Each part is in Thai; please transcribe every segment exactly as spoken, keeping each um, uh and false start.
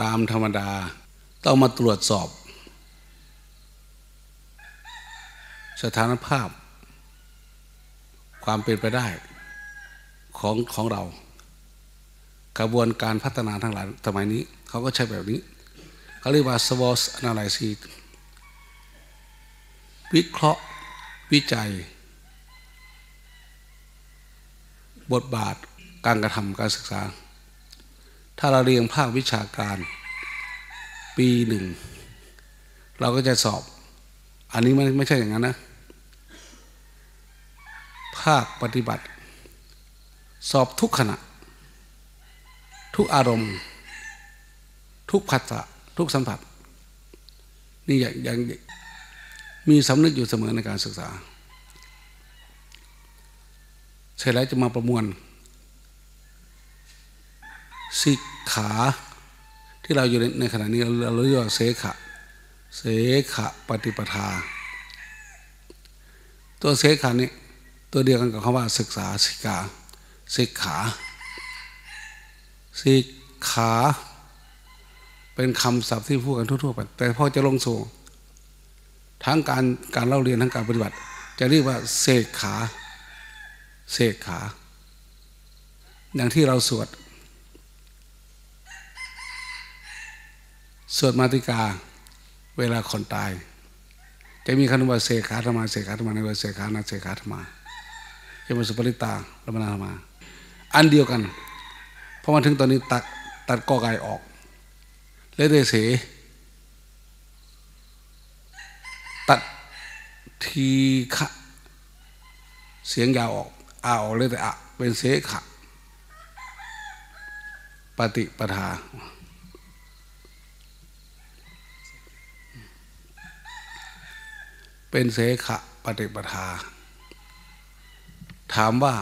ตามธรรมดาต้องมาตรวจสอบสถานภาพความเป็นไปได้ของของเรากระบวนการพัฒนาทั้งหลายสมัยนี้เขาก็ใช้แบบนี้เขาเรียกว่า SWOT Analysis วิเคราะห์วิจัยบทบาทการกระทำการศึกษาถ้าเราเรียนภาควิชาการปีหนึ่งเราก็จะสอบอันนี้มันไม่ใช่อย่างนั้นนะภาคปฏิบัติสอบทุกขณะทุกอารมณ์ทุกผัสสะทุกสัมผัสนี่อย่างอย่างมีสำนึกอยู่เสมอในการศึกษาเสร็จแล้วจะมาประมวลสิกขาที่เราอยู่ในขณะนี้เราเรียกว่าเสขะเสขะปฏิปทาตัวเสขะนี่ตัวเดียวกันกับคำว่าศึกษาสิกขาสิกขาสิกขาเป็นคำศัพท์ที่พูดกันทั่วๆไปแต่พอจะลงสู่ทั้งการการเล่าเรียนทั้งการปฏิบัติจะเรียกว่าเสขะเสกขาอย่างที่เราสวดสวดมาติกาเวลาคนตายจะมีคำว่าเสกขาธรรมาเสกขาธรรมาในว่าเสกขานาเสกขาธรรมาจะมาสุปริตาละมนาธรรมาอันเดียวกันเพราะมาถึงตอนนี้ตัดตัดกอไก่ออกเลเดเสตัดทีฆะเสียงยาวออกอาออกเลยแต่อะเป็นเสขะปฏิปทาเป็นเสขะปฏิปทาถามว่า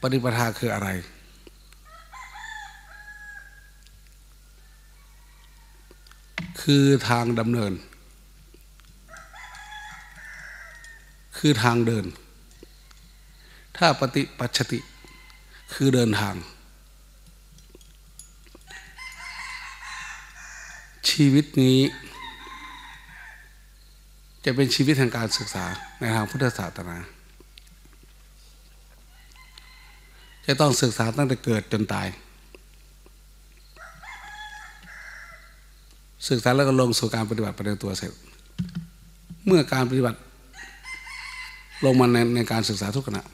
ปฏิปทาคืออะไรคือทางดำเนินคือทางเดินถ้าปฏิปัชติคือเดินทางชีวิตนี้จะเป็นชีวิตทางการศึกษาในทางพุทธศาสนาจะต้องศึกษาตั้งแต่เกิดจนตายศึกษาแล้วก็ลงสู่การปฏิบัติประเดิมตัวเสร็จเมื่อการปฏิบัติลงมาในในการศึกษาทุกขณะ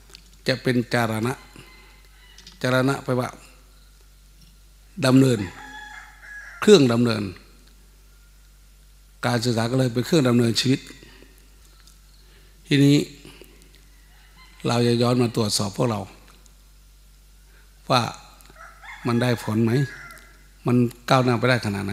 จะเป็นจารณะจารณะไปว่าดำเนินเครื่องดำเนินการศึกษาก็เลยเป็นเครื่องดำเนินชีวิตทีนี้เราจะย้อนมาตรวจสอบพวกเราว่ามันได้ผลไหมมันก้าวหน้าไปได้ขนาดไหน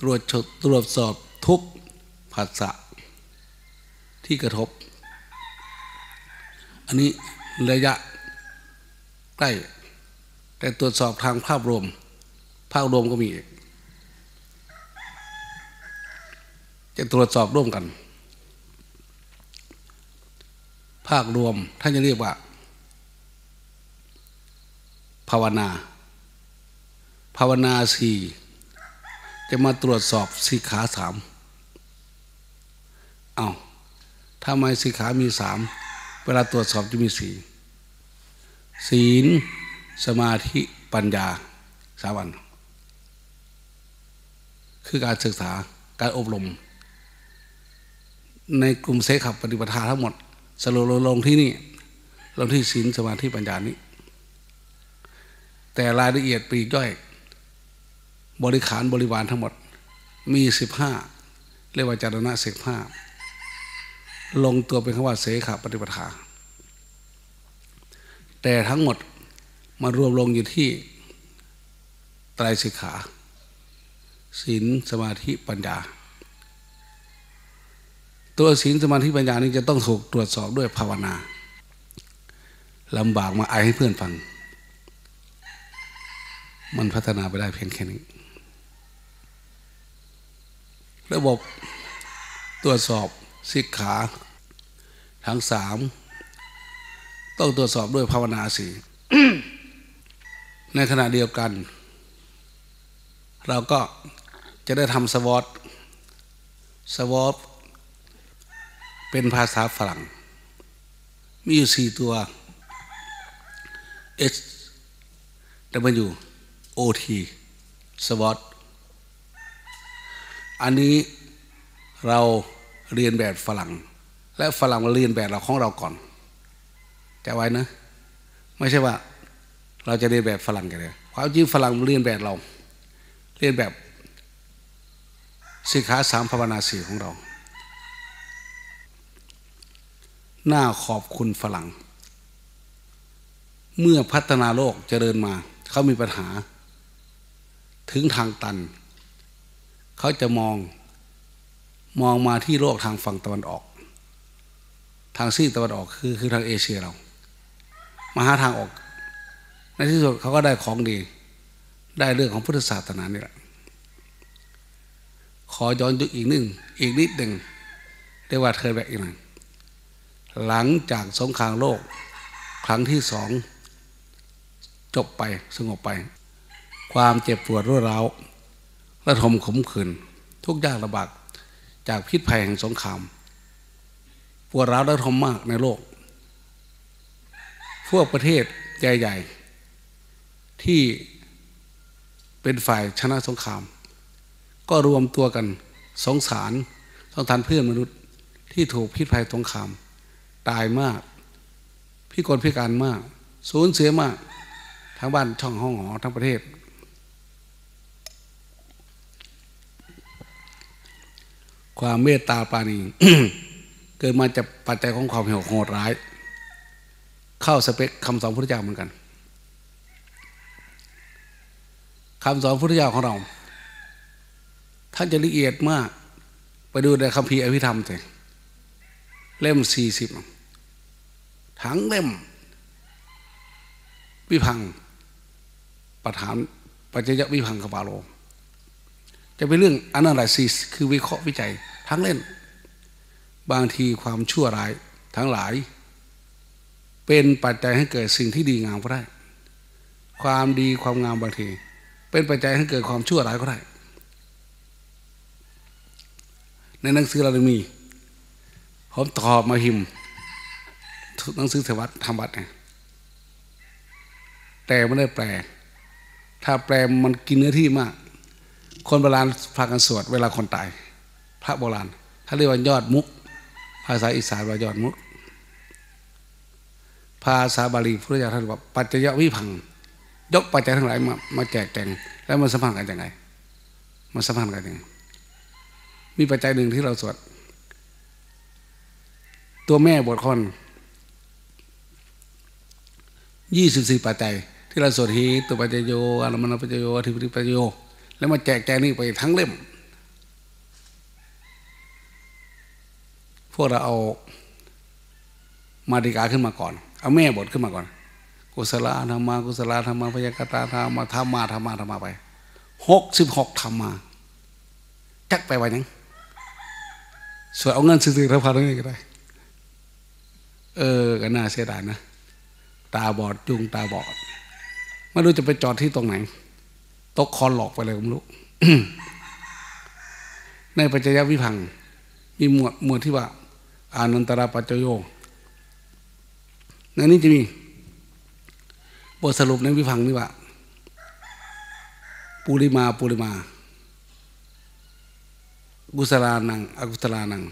ตรวจตรวจสอบทุกผัสสะที่กระทบอันนี้ระยะใกล้แต่ตรวจสอบทางภาพรวมภาพรวมก็มีจะตรวจสอบร่วมกันภาพรวมท่านจะเรียกว่าภาวนาภาวนาสี่จะมาตรวจสอบสิกขาสามเอาทำไมสิกขามีสามเวลาตรวจสอบจะมีสี่ศีลสมาธิปัญญาสามอันคือการศึกษาการอบรมในกลุ่มเสขปฏิปทาทั้งหมดสรุปลงที่นี่ลงที่ศีลสมาธิปัญญานี้แต่รายละเอียดปลีกย่อยบริขารบริวารทั้งหมดมีสิบห้าเรียกว่าจารณะสิบห้าลงตัวเป็นคำว่าเสขปฏิปทาแต่ทั้งหมดมารวมลงอยู่ที่ไตรสิกขาศีลสมาธิปัญญาตัวศีลสมาธิปัญญานี้จะต้องถูกตรวจสอบด้วยภาวนาลำบากมาไอให้เพื่อนฟังมันพัฒนาไปได้เพียงแค่นี้ระบบ ตรวจสอบสิกขาทั้งสามต้องตรวจสอบด้วยภาวนาสี่ ในขณะเดียวกันเราก็จะได้ทำสวอตสวอตเป็นภาษาฝรั่งมีอยู่สี่ตัว H W O T สวอตอันนี้เราเรียนแบบฝรั่งและฝรั่งเรียนแบบเราของเราก่อนจำไว้นะไม่ใช่ว่าเราจะเรียนแบบฝรั่งกันเลยความจริงฝรั่งเรียนแบบเราเรียนแบบสิกขาสามภาวนาสี่ของเราหน้าขอบคุณฝรั่งเมื่อพัฒนาโลกเจริญมาเขามีปัญหาถึงทางตันเขาจะมองมองมาที่โลกทางฝั่งตะวันออกทางซีกตะวันออกคือคือทางเอเชียเรามาหาทางออกในที่สุดเขาก็ได้ของดีได้เรื่องของพุทธศาสนานี่แหละขอย้อนยุคอีกหนึ่งอีกนิดหนึ่งได้ว่าเธอแบบอีกหนึ่งหลังจากสงครามโลกครั้งที่สองจบไปสงบไปความเจ็บปวดรวดร้าวระทมขมขื่นทุกยากลำบากจากพิษภัยแห่งสงครามปวดร้าวระทมมากในโลกพวกประเทศใหญ่ๆที่เป็นฝ่ายชนะสงครามก็รวมตัวกันสงสารสงสารเพื่อนมนุษย์ที่ถูกพิษภัยสงครามตายมากพิกลพิการมากสูญเสียมากทั้งบ้านช่องห้องหอทั้งประเทศความเมตตาปราณี เกิดมาจากปัจจัยของความเหี่ยวโหดร้ายเข้าสเปคคำสอนพระพุทธเจ้าเหมือนกันคำสอนพระพุทธเจ้าของเราท่านจะละเอียดมากไปดูในคัมภีร์อภิธรรมเถอะเล่มสี่สิบทั้งเล่มวิพังประธานปัจจยวิพังคปาโลจะเป็นเรื่อง analysis คือวิเคราะห์วิจัยทั้งเล่นบางทีความชั่วร้ายทั้งหลายเป็นปัจจัยให้เกิดสิ่งที่ดีงามก็ได้ความดีความงามบางทีเป็นปัจจัยให้เกิดความชั่วร้ายก็ได้ในหนังสือเรามีผมตอบมาหิมหนังสือเทวัตธรรมวัตรแต่ไม่ได้แปลถ้าแปลมันกินเนื้อที่มากคนโบราณพากันสวดเวลาคนตายพระโบราณท่านเรียกว่ายอดมุกภาษาอีสานว่ายอดมุกภาษาบาลีพุทธเจ้าท่านว่าปัจจยวิภังยกปัจจัยทั้งหลายมามาแจกแจงแล้วมันสัมพันธ์กันยังไงมันสัมพันธ์กันยังไงมีปัจจัยหนึ่งที่เราสวดตัวแม่บทคอนยี่สิบสี่ปัจจัยที่เราสวดฮีตุปัจจโยอารมณปัจจโยอธิปติปัจจโยแล้วมาแจกแจงนี่ไปทั้งเล่มพวกเราเอามาติกาขึ้นมาก่อนเอาแม่บทขึ้นมาก่อนกุศลธรรมะกุศลธรรมะพยากตาธรรมะธรรมะธรรมะธรรมะไปหกสิบหกธรรมะจักไปไว้ยังส่วนเอาเงินซื้อๆรับพาร์ทนี้ก็ได้เออก็น่าเสียดายนะตาบอดจุงตาบอดไม่รู้จะไปจอดที่ตรงไหนตกคอหลอกไปเลยผมรู้ ในปัจจยวิภังมีหมวดหมวดที่ว่าอานันตระปัจจโยในนี้จะมีบทสรุปในวิภังนี่ว่าปุริมาปุริมากุศลานังอกุศลานัง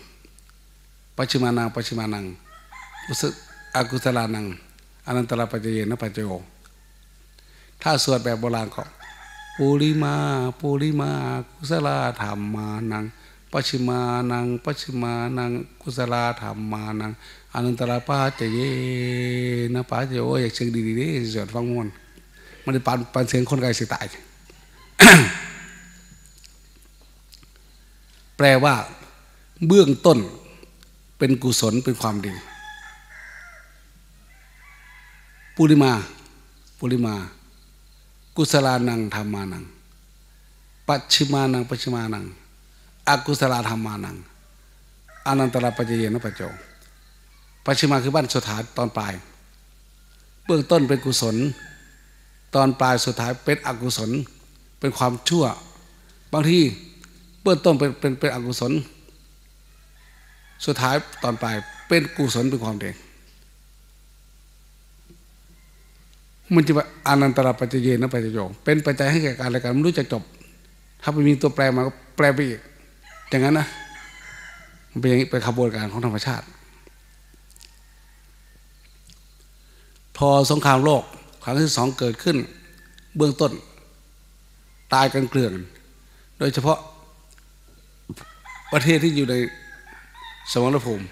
ปัจฉิมานังปัจฉิมานังอกุศลานังอานันตระปัจจเยนะปัจจโยถ้าสวดแบบโบราณก็ปุริมาปุริมากุศลธรรมานังปัจฉิมานังปัจฉิมานังกุศลธรรมานังอนันตระปัจจเยนะปัจจโยอยากเสียงดีๆดิเสียงฟังม่วนมันได้ปานปานเสียงคนไกลสิตาย แปลว่าเบื้องต้นเป็นกุศลเป็นความดีปุริมาปุริมากุศลานังธรรมานังปัจฉิมานังปัจฉิมานังอกุศลธรรมานัง อานันตระปัจเจเยนะปัจโจปัจฉิมาคือบั้นสุดท้ายตอนปลายเบื้องต้นเป็นกุศลตอนปลายสุดท้ายเป็นอกุศลเป็นความชั่วบางทีเบื้องต้นเป็นเป็นเป็นอกุศลสุดท้ายตอนปลายเป็นกุศลเป็นความเด่นมันจะว่าอานันตระปัจเจเยนะปัจโจเป็นปัจจัยให้แก่การละการไม่รู้จะจบถ้าไปมีตัวแปรมาก็แปรไปอีกอย่างนั้นนะมันเป็นอย่างนี้เป็นขบวนการของธรรมชาติพอสงครามโลกครั้งที่สองเกิดขึ้นเบื้องต้นตายกันเกลื่อนโดยเฉพาะประเทศที่อยู่ในสมรภูมิ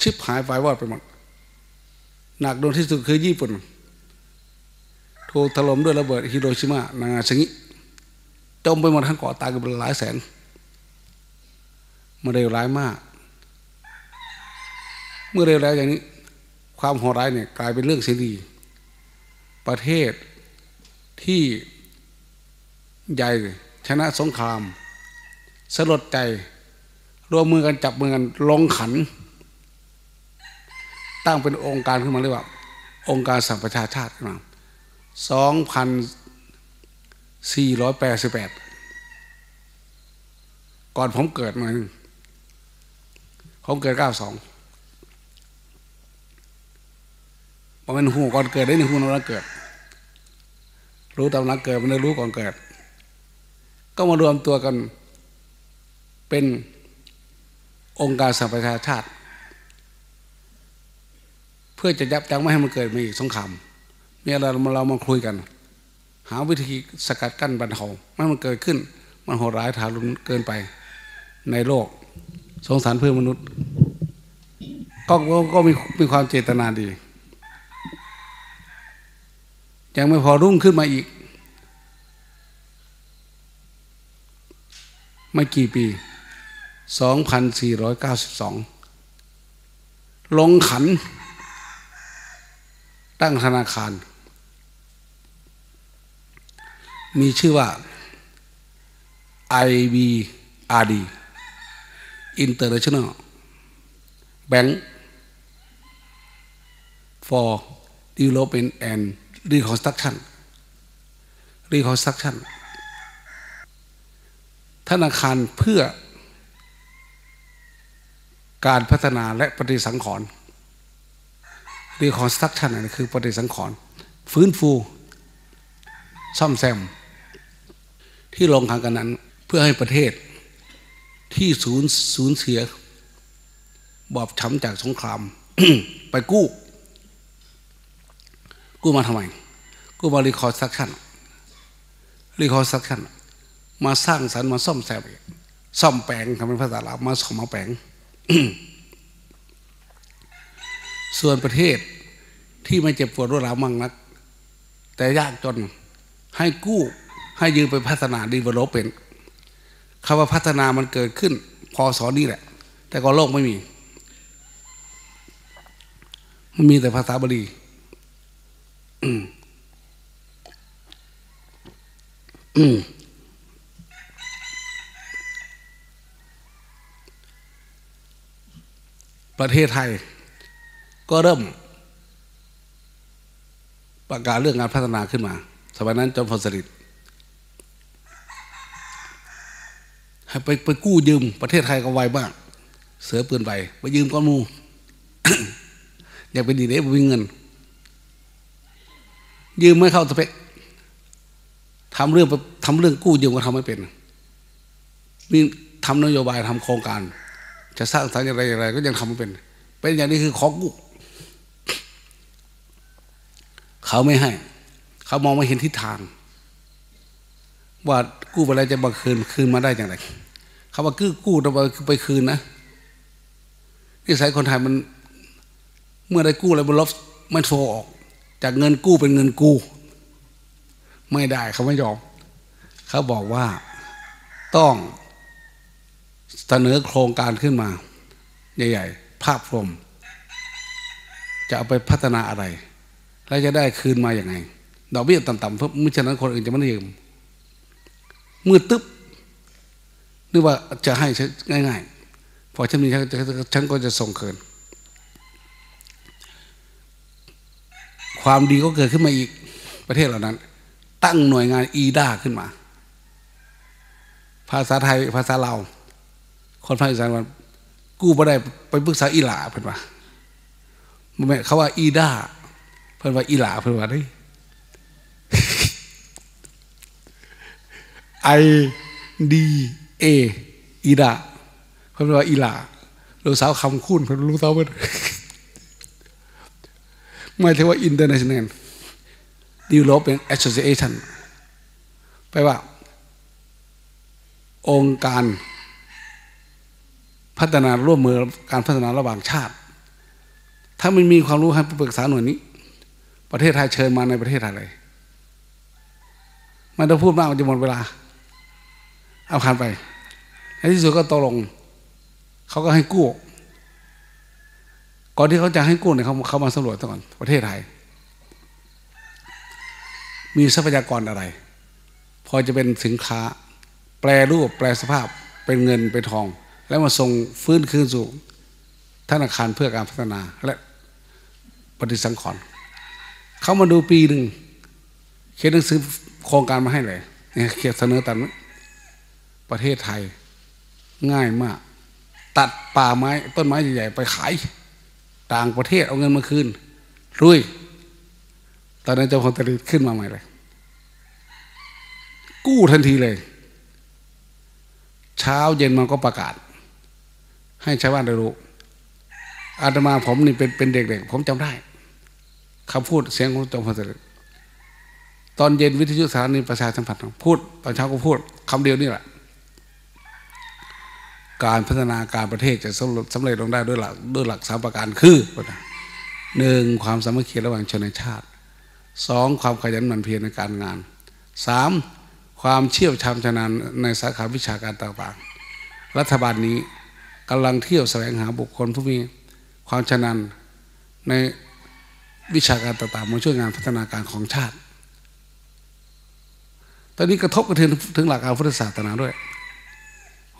ชิบหายไฟวอดไปหมดหนักโดนที่สุดคือญี่ปุ่นถูกถล่มด้วยระเบิดฮิโรชิมานางาซากิจมไปหมดทั้งเกาะตายกันเป็นหลายแสนมันเร็วร้ายมากเมื่อเร็วแล้วอย่างนี้ความโหดร้ายเนี่ยกลายเป็นเรื่องเสรีประเทศที่ใหญ่ชนะสงครามสลดใจรวมมือกันจับมือกันลงขันตั้งเป็นองค์การขึ้นมาเรียกว่าองค์การสหประชาชาติขึ้นมา สองพันสี่ร้อยแปดสิบแปด ก่อนผมเกิดมาผมเกิดเก้าสิบสองพอเป็นหูก่อนเกิดได้หนึ่งหูนอนเกิดรู้ตามหลังเกิดมันได้รู้ก่อนเกิดก็มารวมตัวกันเป็นองค์การสหประชาชาติเพื่อจะยับยั้งไม่ให้มันเกิดมาอีกสงครามมีอะไรเรามาคุยกันหาวิธีสกัดกั้นบรรเทาไม่ให้มันเกิดขึ้นมันโหดร้ายทารุณเกินไปในโลกสงสารเพื่อนมนุษย์ก็ก็มีมีความเจตนาดียังไม่พอรุ่งขึ้นมาอีกไม่กี่ปี สองพันสี่ร้อยเก้าสิบสอง ลงขันตั้งธนาคารมีชื่อว่า ไอ บี อาร์ ดี International Bank for Development and Reconstruction Reconstruction ธนาคารเพื่อการพัฒนาและปฏิสังขรณ์ Reconstruction นั่นคือปฏิสังขรณ์ฟื้นฟูซ่อมแซมที่ลงขันกันนั้นเพื่อให้ประเทศที่สูญสูญเสียบอบช้ำจากสงคราม ไปกู้กู้มาทำไมกู้มารีคอร์สซักชั่นรีคอร์สซักชั่นมาสร้างสรรค์มาซ่อมแซมซ่อมแปลงคำเป็นภาษาลาวมาซ่อมมาแปลง ส่วนประเทศที่ไม่เจ็บปวดรวดร้าวมั่งนักแต่ยากจนให้กู้ให้ยืมไปพัฒนาดีเวลลอปเป็นคำว่าพัฒนามันเกิดขึ้นพอสอนนี่แหละแต่ก็โลกไม่มีมันมีแต่ภาษาบาลีประเทศไทยก็เริ่มประกาศเรื่องงานพัฒนาขึ้นมาสมัยนั้นจอมพลสฤษดิ์ให้ไปไปกู้ยืมประเทศไทยก็ไวมากเสือปืนไปไปยืมก้อนมู อยากเป็นดีเด็กวิ่งเงินยืมไม่เข้าสเปคทำเรื่องทำเรื่องกู้ยืมก็ทำไม่เป็นมีทำนโยบายทำโครงการจะสร้างสรรค์อะไรอะไรก็ยังทำไม่เป็นเป็นอย่างนี้คือขอกู้เขาไม่ให้เขามองไม่เห็นทิศทางว่ากู้ไปแล้วจะบังคืนคืนมาได้อย่างไรเขาว่ากู้กู้เราไปคืนนะนิสัยคนไทยมันเมื่อได้กู้อะไรมันลบมันโฟออกจากเงินกู้เป็นเงินกู้ไม่ได้เขาไม่ยอมเขาบอกว่าต้องเสนอโครงการขึ้นมาใหญ่ๆภาพรวมจะเอาไปพัฒนาอะไรและจะได้คืนมาอย่างไรดอกเบี้ยต่ำๆเพราะมิฉะนั้นคนอื่นจะไม่ได้ยืมมือตึ๊บนึกว่าจะให้ง่ายๆ พอฉันมีฉันก็จะส่งคืนความดีก็เกิดขึ้นมาอีกประเทศเหล่านั้นตั้งหน่วยงานอีด้าขึ้นมาภาษาไทยภาษาเราคนภาคอีสานวันกู้มาได้ไปปรึกษาอีหลาเพิ่นว่าแม่เขาว่าอีด้าเพิ่นว่าอีหลาเพิ่นว่านี่ไอดีเออีด้าเพิ่นว่าอีหลาเราสาวคำคุ้นเพิ่นรู้เท่าเพิ่นไม่ใช่ว่า International Development Association ไปว่าองค์การพัฒนาร่วมมือการพัฒนาระหว่างชาติถ้าไม่มีความรู้ให้ปรึกษาหน่วยนี้ประเทศไทยเชิญมาในประเทศไทยเลยมันจะพูดมากมันจะหมดเวลาเอาคันไปในที่สุดก็ตกลงเขาก็ให้กู้ก่อนที่เขาจะให้กู้เนี่ยเขาเขามาสำรวจก่อนประเทศไทยมีทรัพยากรอะไรพอจะเป็นสินค้าแปรรูปแปรสภาพเป็นเงินเป็นทองแล้วมาส่งฟื้นคืนสู่ธนาคารเพื่อการพัฒนาและปฏิสังขรณ์เขามาดูปีหนึ่งเขียนหนังสือโครงการมาให้เลยเนี่ยเขียนเสนอตัดประเทศไทยง่ายมากตัดป่าไม้ต้นไม้ใหญ่ๆไปขายต่างประเทศเอาเงินมาคืนรุ่ยตอนนั้นเจ้าของตลาดขึ้นมาใหม่เลยกู้ทันทีเลยเช้าเย็นมันก็ประกาศให้ชาวบ้านได้รู้อาตมาผมนี่เป็นเป็นเด็กๆผมจำได้คำพูดเสียงของเจ้าของตลาดตอนเย็นวิทยุสถานีประชาสัมพันธ์พูดตอนเช้าก็พูดคำเดียวนี่แหละการพัฒนาการประเทศจะสำเร็จลงได้ด้วยหลักด้วยหลักสามประการคือหนึ่งความสามัคคีระหว่างชนชาติสองความขยันหมั่นเพียรในการงานสามความเชี่ยวชาญชำนาญในสาขาวิชาการต่างๆรัฐบาลนี้กำลังเที่ยวแสวงหาบุคคลผู้มีความชำนาญในวิชาการต่างๆมาช่วยงานพัฒนาการของชาติตอนนี้กระทบกระเทือนถึงหลักการพุทธศาสนาด้วย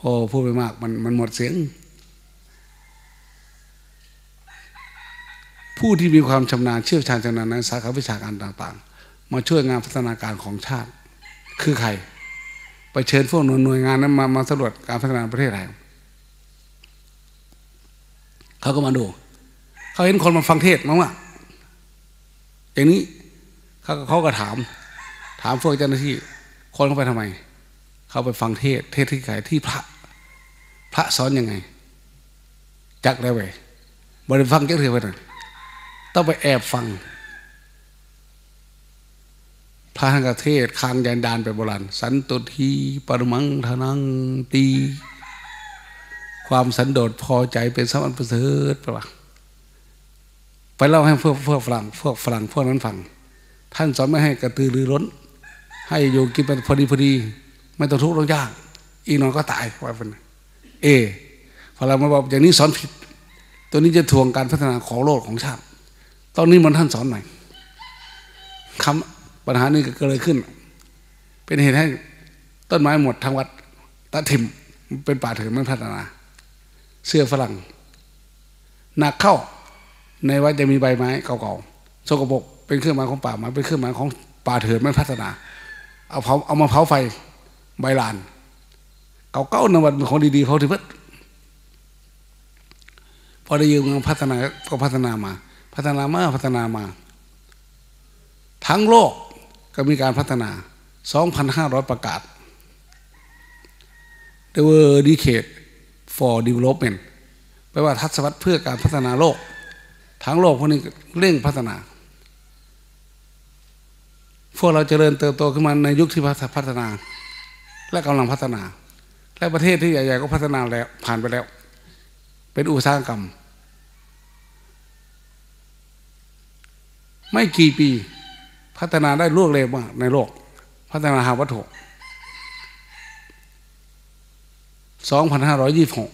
โอ้พูดไปมากมันมันหมดเสียงผู้ที่มีความชำนาญเชี่ยวชาญชำนาญในสาขาวิชาการต่างๆมาช่วยงานพัฒนาการของชาติคือใครไปเชิญพวกหน่วยงานนั้นมามาสำรวจการพัฒนาประเทศไทยเขาก็มาดูเขาเห็นคนมาฟังเทศมั้งว่าอย่างนี้เขาเขาก็ถามถามพวกเจ้าหน้าที่คนเข้าไปทำไมเขาไปฟังเทศเทศที่ไหนที่พระพระสอนยังไงจักได้ไหมบริฟังจักเถื่อนไปหน่อยต้องไปแอบฟังพระท่านกเทศคางยันดานไปโบราณสันตุทีปรมังทนังตีความสันโดษพอใจเป็นสมบัติประเสริฐประวัติไปเล่าให้พวกพวกฝรั่งพวกฝรั่งพวกนั้นฟังท่านสอนไม่ให้กระตือรือร้นให้โยกินเป็นพอดีพอดีไม่ต้องทุกข์ต้องยากอีกนอนก็ตายว่าเป็นเอพอเรามาบอกอย่างนี้สอนผิดตัวนี้จะทวงการพัฒนาของโลกของชาติตอนนี้มันท่านสอนใหม่คำปัญหานี้ก็เลยขึ้นเป็นเหตุให้ต้นไม้หมดทางวัดตะถิ่มเป็นป่าเถื่อนไม่พัฒนาเสื้อฝรั่งหนักเข้าในวัดจะมีใบไม้เก่าๆสกปรกเป็นเครื่องหมายของป่าไม้เป็นเครื่องหมายของป่าเถื่อนไม่พัฒนาเอาเผาเอามาเผาไฟใบลานเก่าเก้านวัดเป็นของดีๆเขาที่เพิ่งพอได้ยืมเงินพัฒนาก็พัฒนามาพัฒนามาพัฒนามาทั้งโลกก็มีการพัฒนา สองพันห้าร้อย ประกาศ The World Decade for Development แปลว่าทศวรรษเพื่อการพัฒนาโลกทั้งโลกพวกนี้เร่งพัฒนาพวกเราเจริญเติบโตขึ้นมาในยุคที่พัฒนาและกำลังพัฒนาและประเทศที่ใหญ่ๆก็พัฒนาแล้วผ่านไปแล้วเป็นอุตสาหกรรมไม่กี่ปีพัฒนาได้รวดเร็วมากในโลกพัฒนาทางวัตถุ สองพันห้าร้อยยี่สิบหก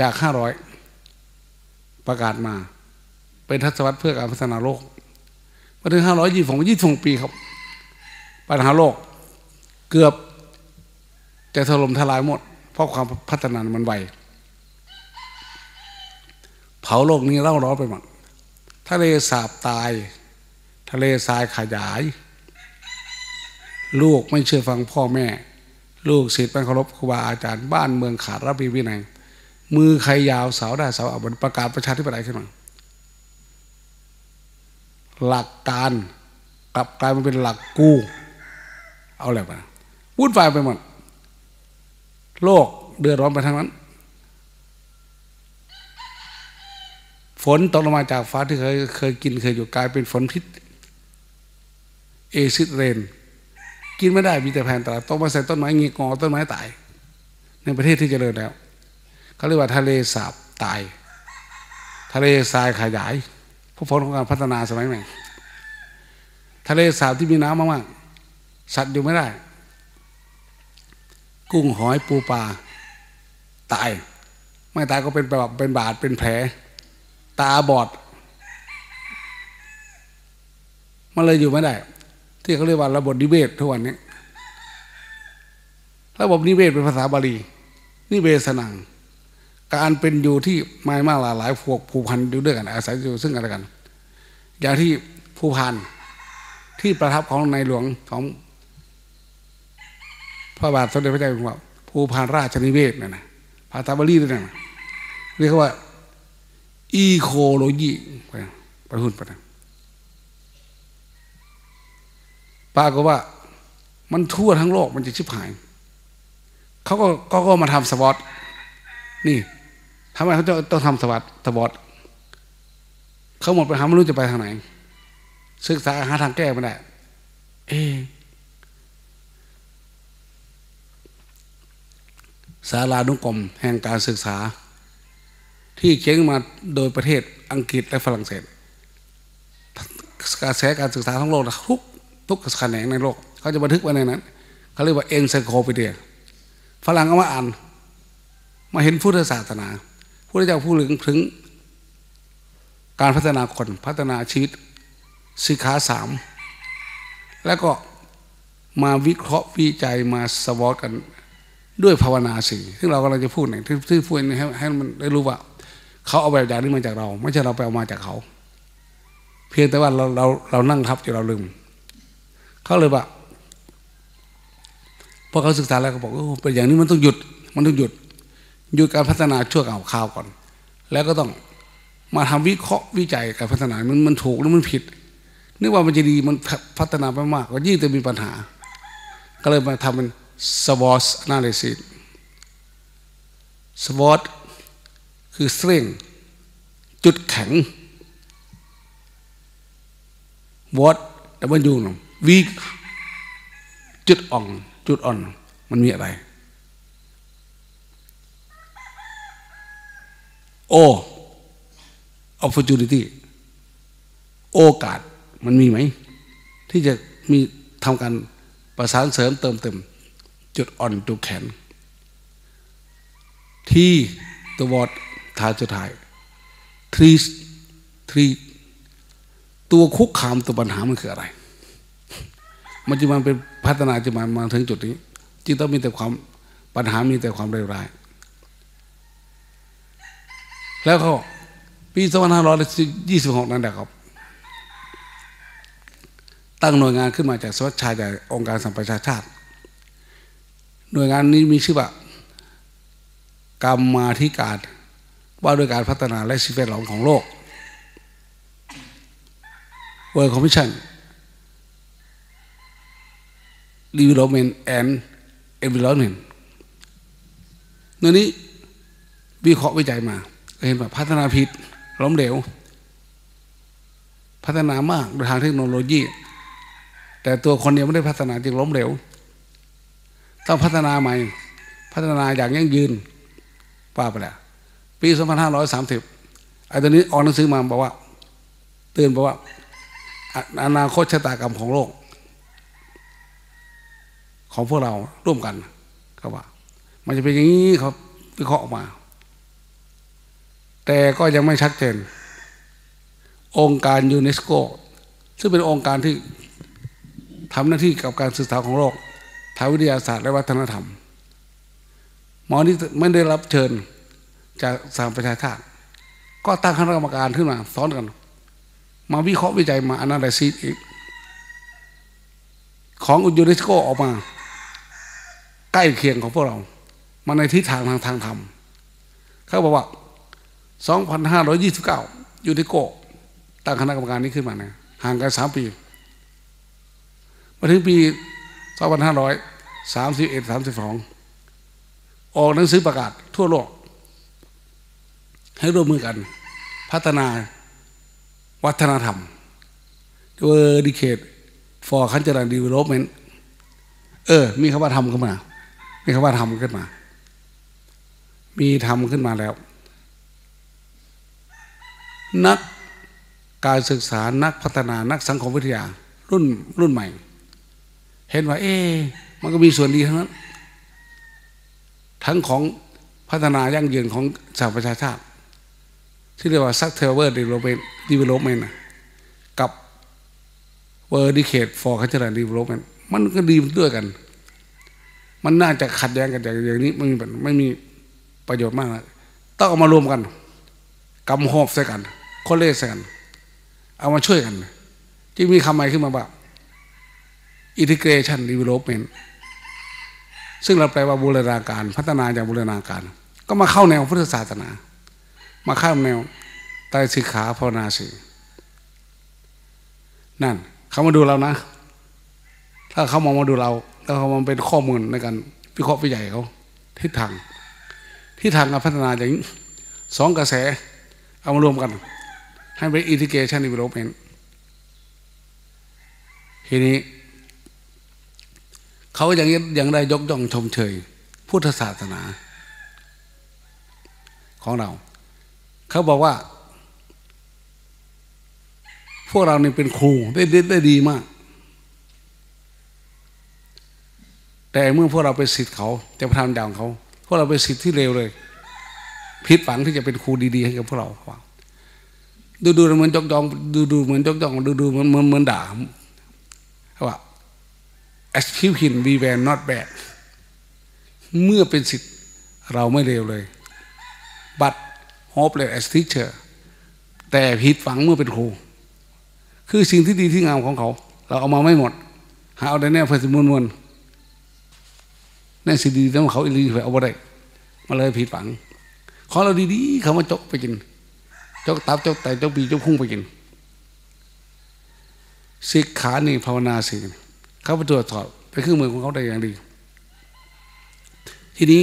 จาก ห้าร้อย ประกาศมาเป็นทศวรรษเพื่อการพัฒนาโลกมาถึง ห้าร้อยยี่สิบหก ปีครับปัญหาโลกเกือบจะถล่มทลายหมด เพราะความพัฒนามันไวเผาโลกนี้เล่าร้อนไปหมดทะเลสาบตายทะเลทรายขยายลูกไม่เชื่อฟังพ่อแม่ลูกศิษย์ไม่เคารพครูบาอาจารย์บ้านเมืองขาดระเบียบวินัยมือใครยาวสาวได้สาวเอาบนประกาศประชาธิปไตยขึ้นมาหลักการกลับกลายมาเป็นหลักกูเอาอะไรมาวุ่นวายไปหมดโลกเดือดร้อนไปทั้งนั้นฝนตกลงมาจากฟ้าที่เคยเคยกินเคยอยู่กลายเป็นฝนพิษเอซิดเรนกินไม่ได้มีแต่แผ่นตราต้องมาใส่ต้นไม้งีกอต้นไม้ตายในประเทศที่เจริญแล้วเขาเรียกว่าทะเลสาบตายทะเลทรายขยายเพราะผลของการพัฒนาสมัยใหม่ทะเลสาบที่มีน้ำมากๆสัตว์อยู่ไม่ได้กุ้งหอยปูปลาตายไม่ตายก็เป็นแบบเป็นบาดเป็นแผลตาบอดมันเลยอยู่ไม่ได้ที่เขาเรียกว่าระบบนิเวศทุกวันนี้ระบบนิเวศเป็นภาษาบาลีนิเวศนังการเป็นอยู่ที่ไม่มากหลากหลายพวกภูพันอยู่ด้วยกันอาศัยอยู่ซึ่งกันและกันอย่างที่ภูพันที่ประทับของในหลวงของพระบาทสมเด็จพระเจ้าอยู่หัวภูพันราชนิเวศนั่นนะภาษาบาลีด้วยนั่นนะเรียกว่าอีโคโลยีไปประทุนประทับปาก็ว่ามันทั่วทั้งโลกมันจะชิบหายเขาก็ก็ก็มาทำสปอตนี่ทำไมเขาจะต้องทำสปอตสปอตเขาหมดไปหาไม่รู้จะไปทางไหนศึกษาหาทางแก้ไม่ได้เอศาลานุกรมแห่งการศึกษาที่เขียนมาโดยประเทศอังกฤษและฝรั่งเศสกระแสการศึกษาทั้งโลกทุกทุกแขนงในโลกเขาจะบันทึกไว้ในนั้นเขาเรียกว่าเอ็นไซโคลปีเดียฝรั่งเอามาอ่านมาเห็นพุทธศาสนาพุทธเจ้าพูดถึงถึงการพัฒนาคนพัฒนาชีวิตสิกขาสามแล้วก็มาวิเคราะห์วิจัยมาสวอตกันด้วยภาวนาสี่ซึ่งเรากำลังจะพูดเนี่ยที่ที่พูดให้ให้มันได้รู้ว่าเขาเอาแบบอย่างนี้มาจากเราไม่ใช่เราไปเอามาจากเขาเพียงแต่ว่าเราเราเรานั่งทับจนเราลืมเขาเลยว่าพอเขาศึกษาแล้วเขาบอกโอ้เป็นอย่างนี้มันต้องหยุดมันต้องหยุดหยุดการพัฒนาชั่วคราวข่าวก่อนแล้วก็ต้องมาทำวิเคราะห์วิจัยการพัฒนามันมันถูกหรือมันผิดนึกว่ามันจะดีมันพัฒนาไปมากก็ยิ่งจะมีปัญหาก็เลยมาทำเป็น SWOT analysis SWOT คือ strength จุดแข็ง what แต่มันอยู่หนอวีคจุดอ่อนจุดอ่อนมันมีอะไรโอ opportunity โอกาสมันมีไหมที่จะมีทำการประสานเสริมเติมเต็มจุดอ่อนจุดแข็งที่ตัววอดทาจุดท้ายทรีทรีตัวคุกคามตัวปัญหามันคืออะไรมันจะมาเป็นพัฒนาจะมามาถึงจุดนี้จึงต้องมีแต่ความปัญหามีแต่ความเลวร้ายแล้วเขาปีสองพันห้าร้อยยี่สิบหกนั่นแหละครับตั้งหน่วยงานขึ้นมาจากสวัสดิ์ชายจากองค์การสหประชาชาติหน่วยงานนี้มีชื่อว่ากรรมาธิการว่าด้วยการพัฒนาและสิ่งแวดล้อมของโลก World Commission Development and Environment เรื่องนี้วิเคราะห์วิจัยมาเห็นว่าพัฒนาผิดล้มเหลวพัฒนามากโดยทางเทคโนโลยีแต่ตัวคนเดียวไม่ได้พัฒนาจึงล้มเหลวต้องพัฒนาใหม่พัฒนาอย่างยั่งยืนป้าไปแล้วปีสองพันห้าร้อยสามสิบไอ้ตัวนี้ออกหนังสือมาบอกว่าเตือนบอกว่าอนาคตชะตากรรมของโลกของพวกเราร่วมกันก็ว่ามันจะเป็นอย่างนี้ครับวิเคราะห์ออกมาแต่ก็ยังไม่ชัดเจนองค์การยูเนสโกซึ่งเป็นองค์การที่ทำหน้าที่กับการศึกษาของโลกทางวิทยาศาสตร์และวัฒนธรรม หมอนี่ไม่ได้รับเชิญจากสหประชาชาติก็ตั้งคณะกรรมการขึ้นมาสอนกันมาวิเคราะห์วิจัยมาอนาไลซิสอีกของยูเนสโกออกมาใกล้เคียงของพวกเรามาในทิศทางทางทางธรรมเขาบอกว่า สองพันห้าร้อยยี่สิบเก้า ยูเนสโกตั้งคณะกรรมการนี้ขึ้นมาเนี่ยห่างกันสามปีมาถึงปี สองพันห้าร้อยสามสิบเอ็ด สามสิบสอง ออกหนังสือประกาศทั่วโลกให้ร่วมมือกันพัฒนาวัฒนธรรม Dedicate for Cultural Development เออมีคำว่าทำขึ้นมามีคำว่าทำขึ้นมามีทำขึ้นมาแล้วนักการศึกษานักพัฒนานักสังคมวิทยารุ่นรุ่นใหม่เห็นว่าเอ๊ะมันก็มีส่วนดีทั้งนั้นทั้งของพัฒนายั่งยืนของสหประชาชาติที่เรียกว่า Sustainable Development กับ Dedicate for Cultural Development มันก็ดีด้วยกันมันน่าจะขัดแย้งกันอย่างนี้ไม่มีไม่มีประโยชน์มากนะต้องเอามารวมกันกำหอบใส่กันคอลเลกใส่กันเอามาช่วยกันจึงมีคำใหม่ขึ้นมาว่า Integration Development ซึ่งเราแปลว่าบูรณาการพัฒนาจากบูรณาการก็มาเข้าแนวพุทธศาสนามาข้ามแนวไตรสิกขาภาวนาสินั่นเขามาดูเรานะถ้าเขามองมาดูเราแล้วเขามันเป็นข้อมูลในการวิเคราะห์วิจัยเขาทิศทางทิศทางการพัฒนาอย่างสองกระแสเอามารวมกันให้เป็น Integration Development ทีนี้เขาอย่างยังได้ยกย่องชมเชยพุทธศาสนาของเราเขาบอกว่าพวกเราเนี่ยเป็นครูได้ได้ได้ดีมากแต่เมื่อพวกเราเป็นศิษย์เขาจะทำอย่างเขาพวกเราเป็นศิษย์ที่เลวเลยผิดหวังที่จะเป็นครูดีๆให้กับพวกเราดูดูเหมือนยกย่องดูดูเหมือนยกย่องดูดูเหมือนเหมือนเหมือนด่าเขาว่า Excuse him we were not bad เมื่อเป็นศิษย์เราไม่เลวเลย but hopeless as teacher แต่ผิดหวังเมื่อเป็นครูคือสิ่งที่ดีที่งามของเขาเราเอามาไม่หมดหาเอาแต่แนวเฟซมวนมวนแน่สิดีแต่เขาอิริไปเอาไปได้มาเลยผิดหวังของเราดีๆเขามาจกไปกินจกตับจกไตจกปีจกพุ่งไปกินสิกขานี่ภาวนาสิเขาไปตรวจสอบไปเครื่องมือของเขาได้อย่างดีทีนี้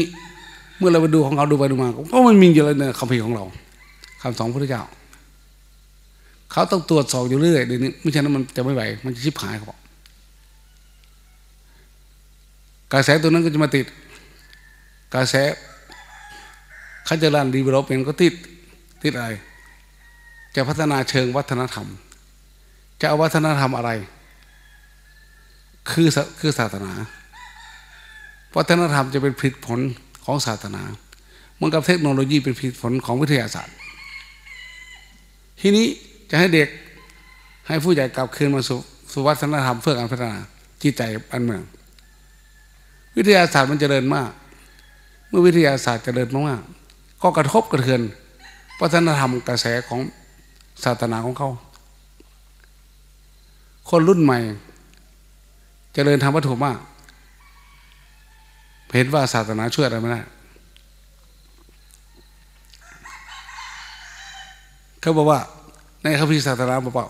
เมื่อเราไปดูของเขาดูไปดูมาก็ไม่มีอะไรในคำพีของเราคำสอนพระพุทธเจ้าเขาต้องตรวจสอบอยู่เรื่อยเดี๋ยวนี้ไม่ใช่นั้นมันจะไม่ไหวมันจะชิบหายเขากระแสตัวนั้นก็จะมาติดกระแสขั้นจะรันดีเวลลอปเมนต์ก็ติดติดอะไรจะพัฒนาเชิงวัฒนธรรมจะเอาวัฒนธรรมอะไรคือคือศาสนาวัฒนธรรมจะเป็นผลผลของศาสนาเหมือนกับเทคโนโลยีเป็นผลผลของวิทยาศาสตร์ทีนี้จะให้เด็กให้ผู้ใหญ่กลับคืนมาสู่วัฒนธรรมเพื่อการพัฒนาจิตใจอันเมืองวิทยาศาสตร์มันเจริญมากเมื่อวิทยาศาสตร์เจริญมากก็กระทบกระเทือนวัฒนธรรมกระแสของศาสนาของเขาคนรุ่นใหม่เจริญทางวัตถุมากเห็นว่าศาสนาช่วยอะไรไม่ได้เขาบอกว่าในคัมภีร์ศาสนาบอกว่า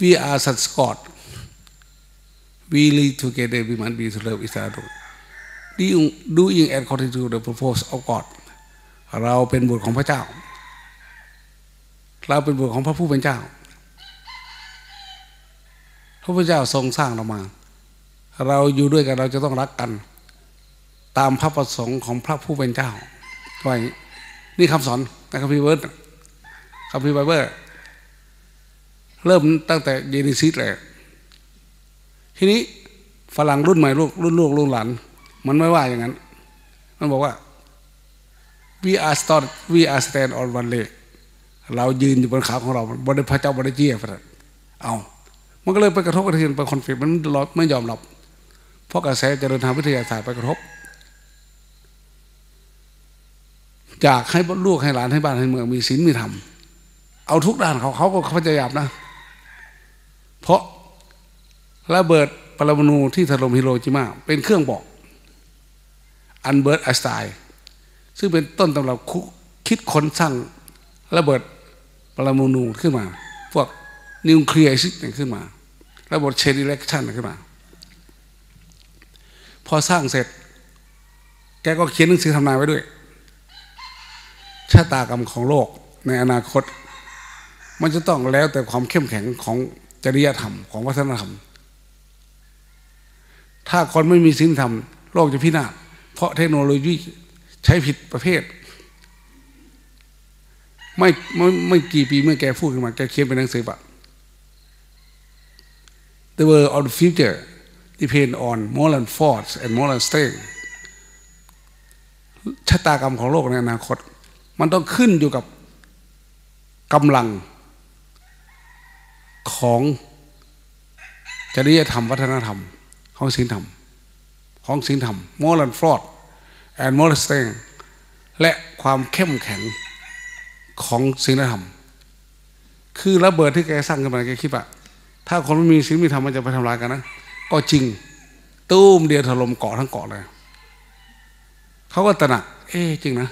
we are such God We live together we must be to love each other doing according to the purpose of God เราเป็นบุตรของพระเจ้าเราเป็นบุตรของพระผู้เป็นเจ้าพระพุทธเจ้าทรงสร้างเรามาเราอยู่ด้วยกันเราจะต้องรักกันตามพระประสงค์ของพระผู้เป็นเจ้าไว้นี่คำสอนในคัมภีร์ไบเบิลคัมภีร์ไบเบิลเริ่มตั้งแต่เจเนซิสเลยทีนี้ฝรั่งรุ่นใหม่รุ่นลูกรุ่นหลานมันไม่ว่าอย่างนั้นมันบอกว่า we are stand we are stand on one leg เรายืนอยู่บนขาของเราบนพระเจ้าบนเจียพระเอามันก็เลยไปกระทบกระเทือนไปคอนฟลิกต์มันไม่ยอมหลับเพราะกระแสเจริญทางวิทยาศาสตร์ไปกระทบ อยากให้ลูกให้หลานให้บ้านให้เมืองมีศีลมีธรรมเอาทุกด้านเขาเขาก็พยายามนะเพราะระเบิดปรมาณูที่ถล่มฮิโรชิมาเป็นเครื่องบอกอันเบิร์ตไอน์สไตน์ซึ่งเป็นต้นตำรับคิดค้นสร้างระเบิดปรมาณูขึ้นมาพวกนิวเคลียร์ซิสต์ขึ้นมาระบบเชนอิเล็กชันขึ้นมาพอสร้างเสร็จแกก็เขียนหนังสือทำนายไว้ด้วยชะตากรรมของโลกในอนาคตมันจะต้องแล้วแต่ความเข้มแข็งของจริยธรรมของวัฒนธรรมถ้าคนไม่มีศีลธรรมโลกจะพินาศเพราะเทคโนโลยีใช้ผิดประเภทไม่ไม่ไม่กี่ปีเมื่อแกพูดขึ้นมาแกเขียนเป็นหนังสือปะ The world of the future depends on moral force and moral strength ชะตากรรมของโลกในอนาคตมันต้องขึ้นอยู่กับกำลังของจริยธรรมวัฒนธรรมของศีลธรรมของศีลธรรม moral force and moral strength และความเข้มแข็งของศีลธรรมคือระเบิดที่แกสร้างขึ้นมาแกคิดว่าถ้าคนไม่มีศีลมีธรรมมันจะไปทำลายกันนะก็จริงตูมเดียวถล่มเกาะทั้งเกาะเลยเขาก็ตระหนักเอ๊จริงนะ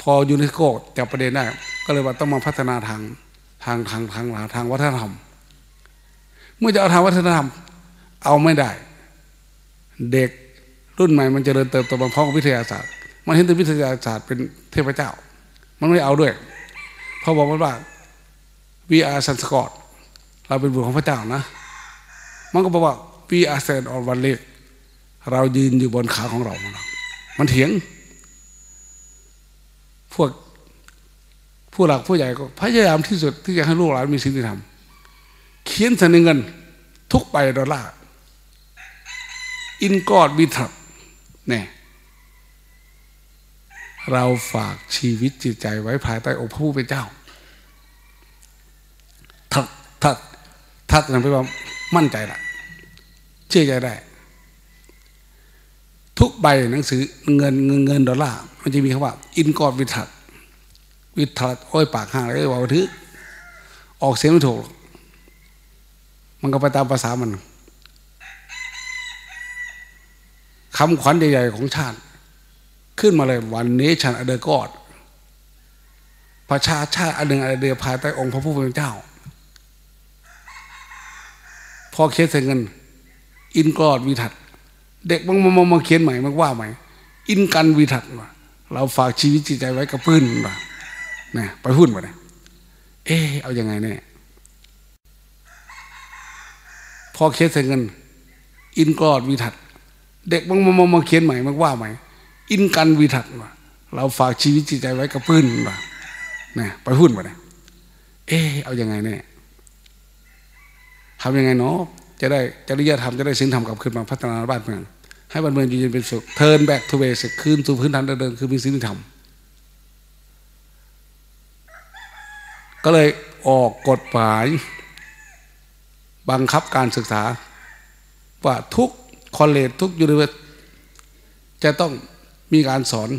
พอยูเนสโกจับประเด็นได้ก็เลยว่าต้องมาพัฒนาทางทางทางทางทางวัฒนธรรมเมื่อจะเอาทางวัฒนธรรมเอาไม่ได้เด็กรุ่นใหม่มันจะเริ่มเติบโตมาพร้อมกับวิทยาศาสตร์มันเห็นแต่วิทยาศาสตร์เป็นเทพเจ้ามันไม่เอาด้วยเพราะบอกว่า we are sons of God เราเป็นบุตรของพระเจ้านะมันก็บอกว่า we are stand on one leg เรายืนอยู่บนขาของเรามันเถียงพวกผู้หลักผู้ใหญ่ก็พยายามที่สุดที่จะให้ลูกหลานมีศีลธรรมเขียนเสนอเงินทุกไปดอลลาร์อินกอดบิทับเนี่ยเราฝากชีวิตจิตใจไว้ภายใต้องค์พระผู้เป็นเจ้าทักทักทักนั่นแปลว่ามั่นใจละเชื่อใจได้ทุกใบหนังสือเงินเงินเงินดอลลาร์มันจะมีคำว่าอินกอดวิทัดวิทัดโอ้ยปากห่างเลยว่าถือออกเสียงไม่ถูกมันก็ไปตามภาษามันคำขวัญใหญ่ๆของชาติขึ้นมาเลยวันนี้ฉันอเดอร์กอดประชาชาติอันหนึ่งอันเดียวภายใต้องค์พระผู้เป็นเจ้าพอเขียนเสร็จเงินอินกอดวิทัดเด็กมันมันมันเขียนใหม่มันว่าใหม่อินกันวิถัดว่าเราฝากชีวิตจิตใจไว้กับพื้นว่าเนี่ยไปพูดมาเนี่ยเออเอายังไงเนี่ยพอเขียนใส่เงินอินกอดวิถัดเด็กมันมันมันเขียนใหม่มันว่าใหม่อินกันวิถัดว่าเราฝากชีวิตจิตใจไว้กับพื้นว่าเนี่ยไปพูดมาเนี่ยเออเอายังไงเนี่ยทำยังไงเนาะจะได้จริยธรรมจะได้ศีลธรรมกลับคืนมาพัฒนาบ้านเมืองให้บ้านเมืองอยู่เย็นเป็นสุข turn back to basic คืนสู่พื้นฐานเดิมคือมีศีลธรรมก็เลยออกกฎหมายบังคับการศึกษาว่าทุกคอลเลจทุกยูนิเวอร์ซิตี้จะต้องมีการสอน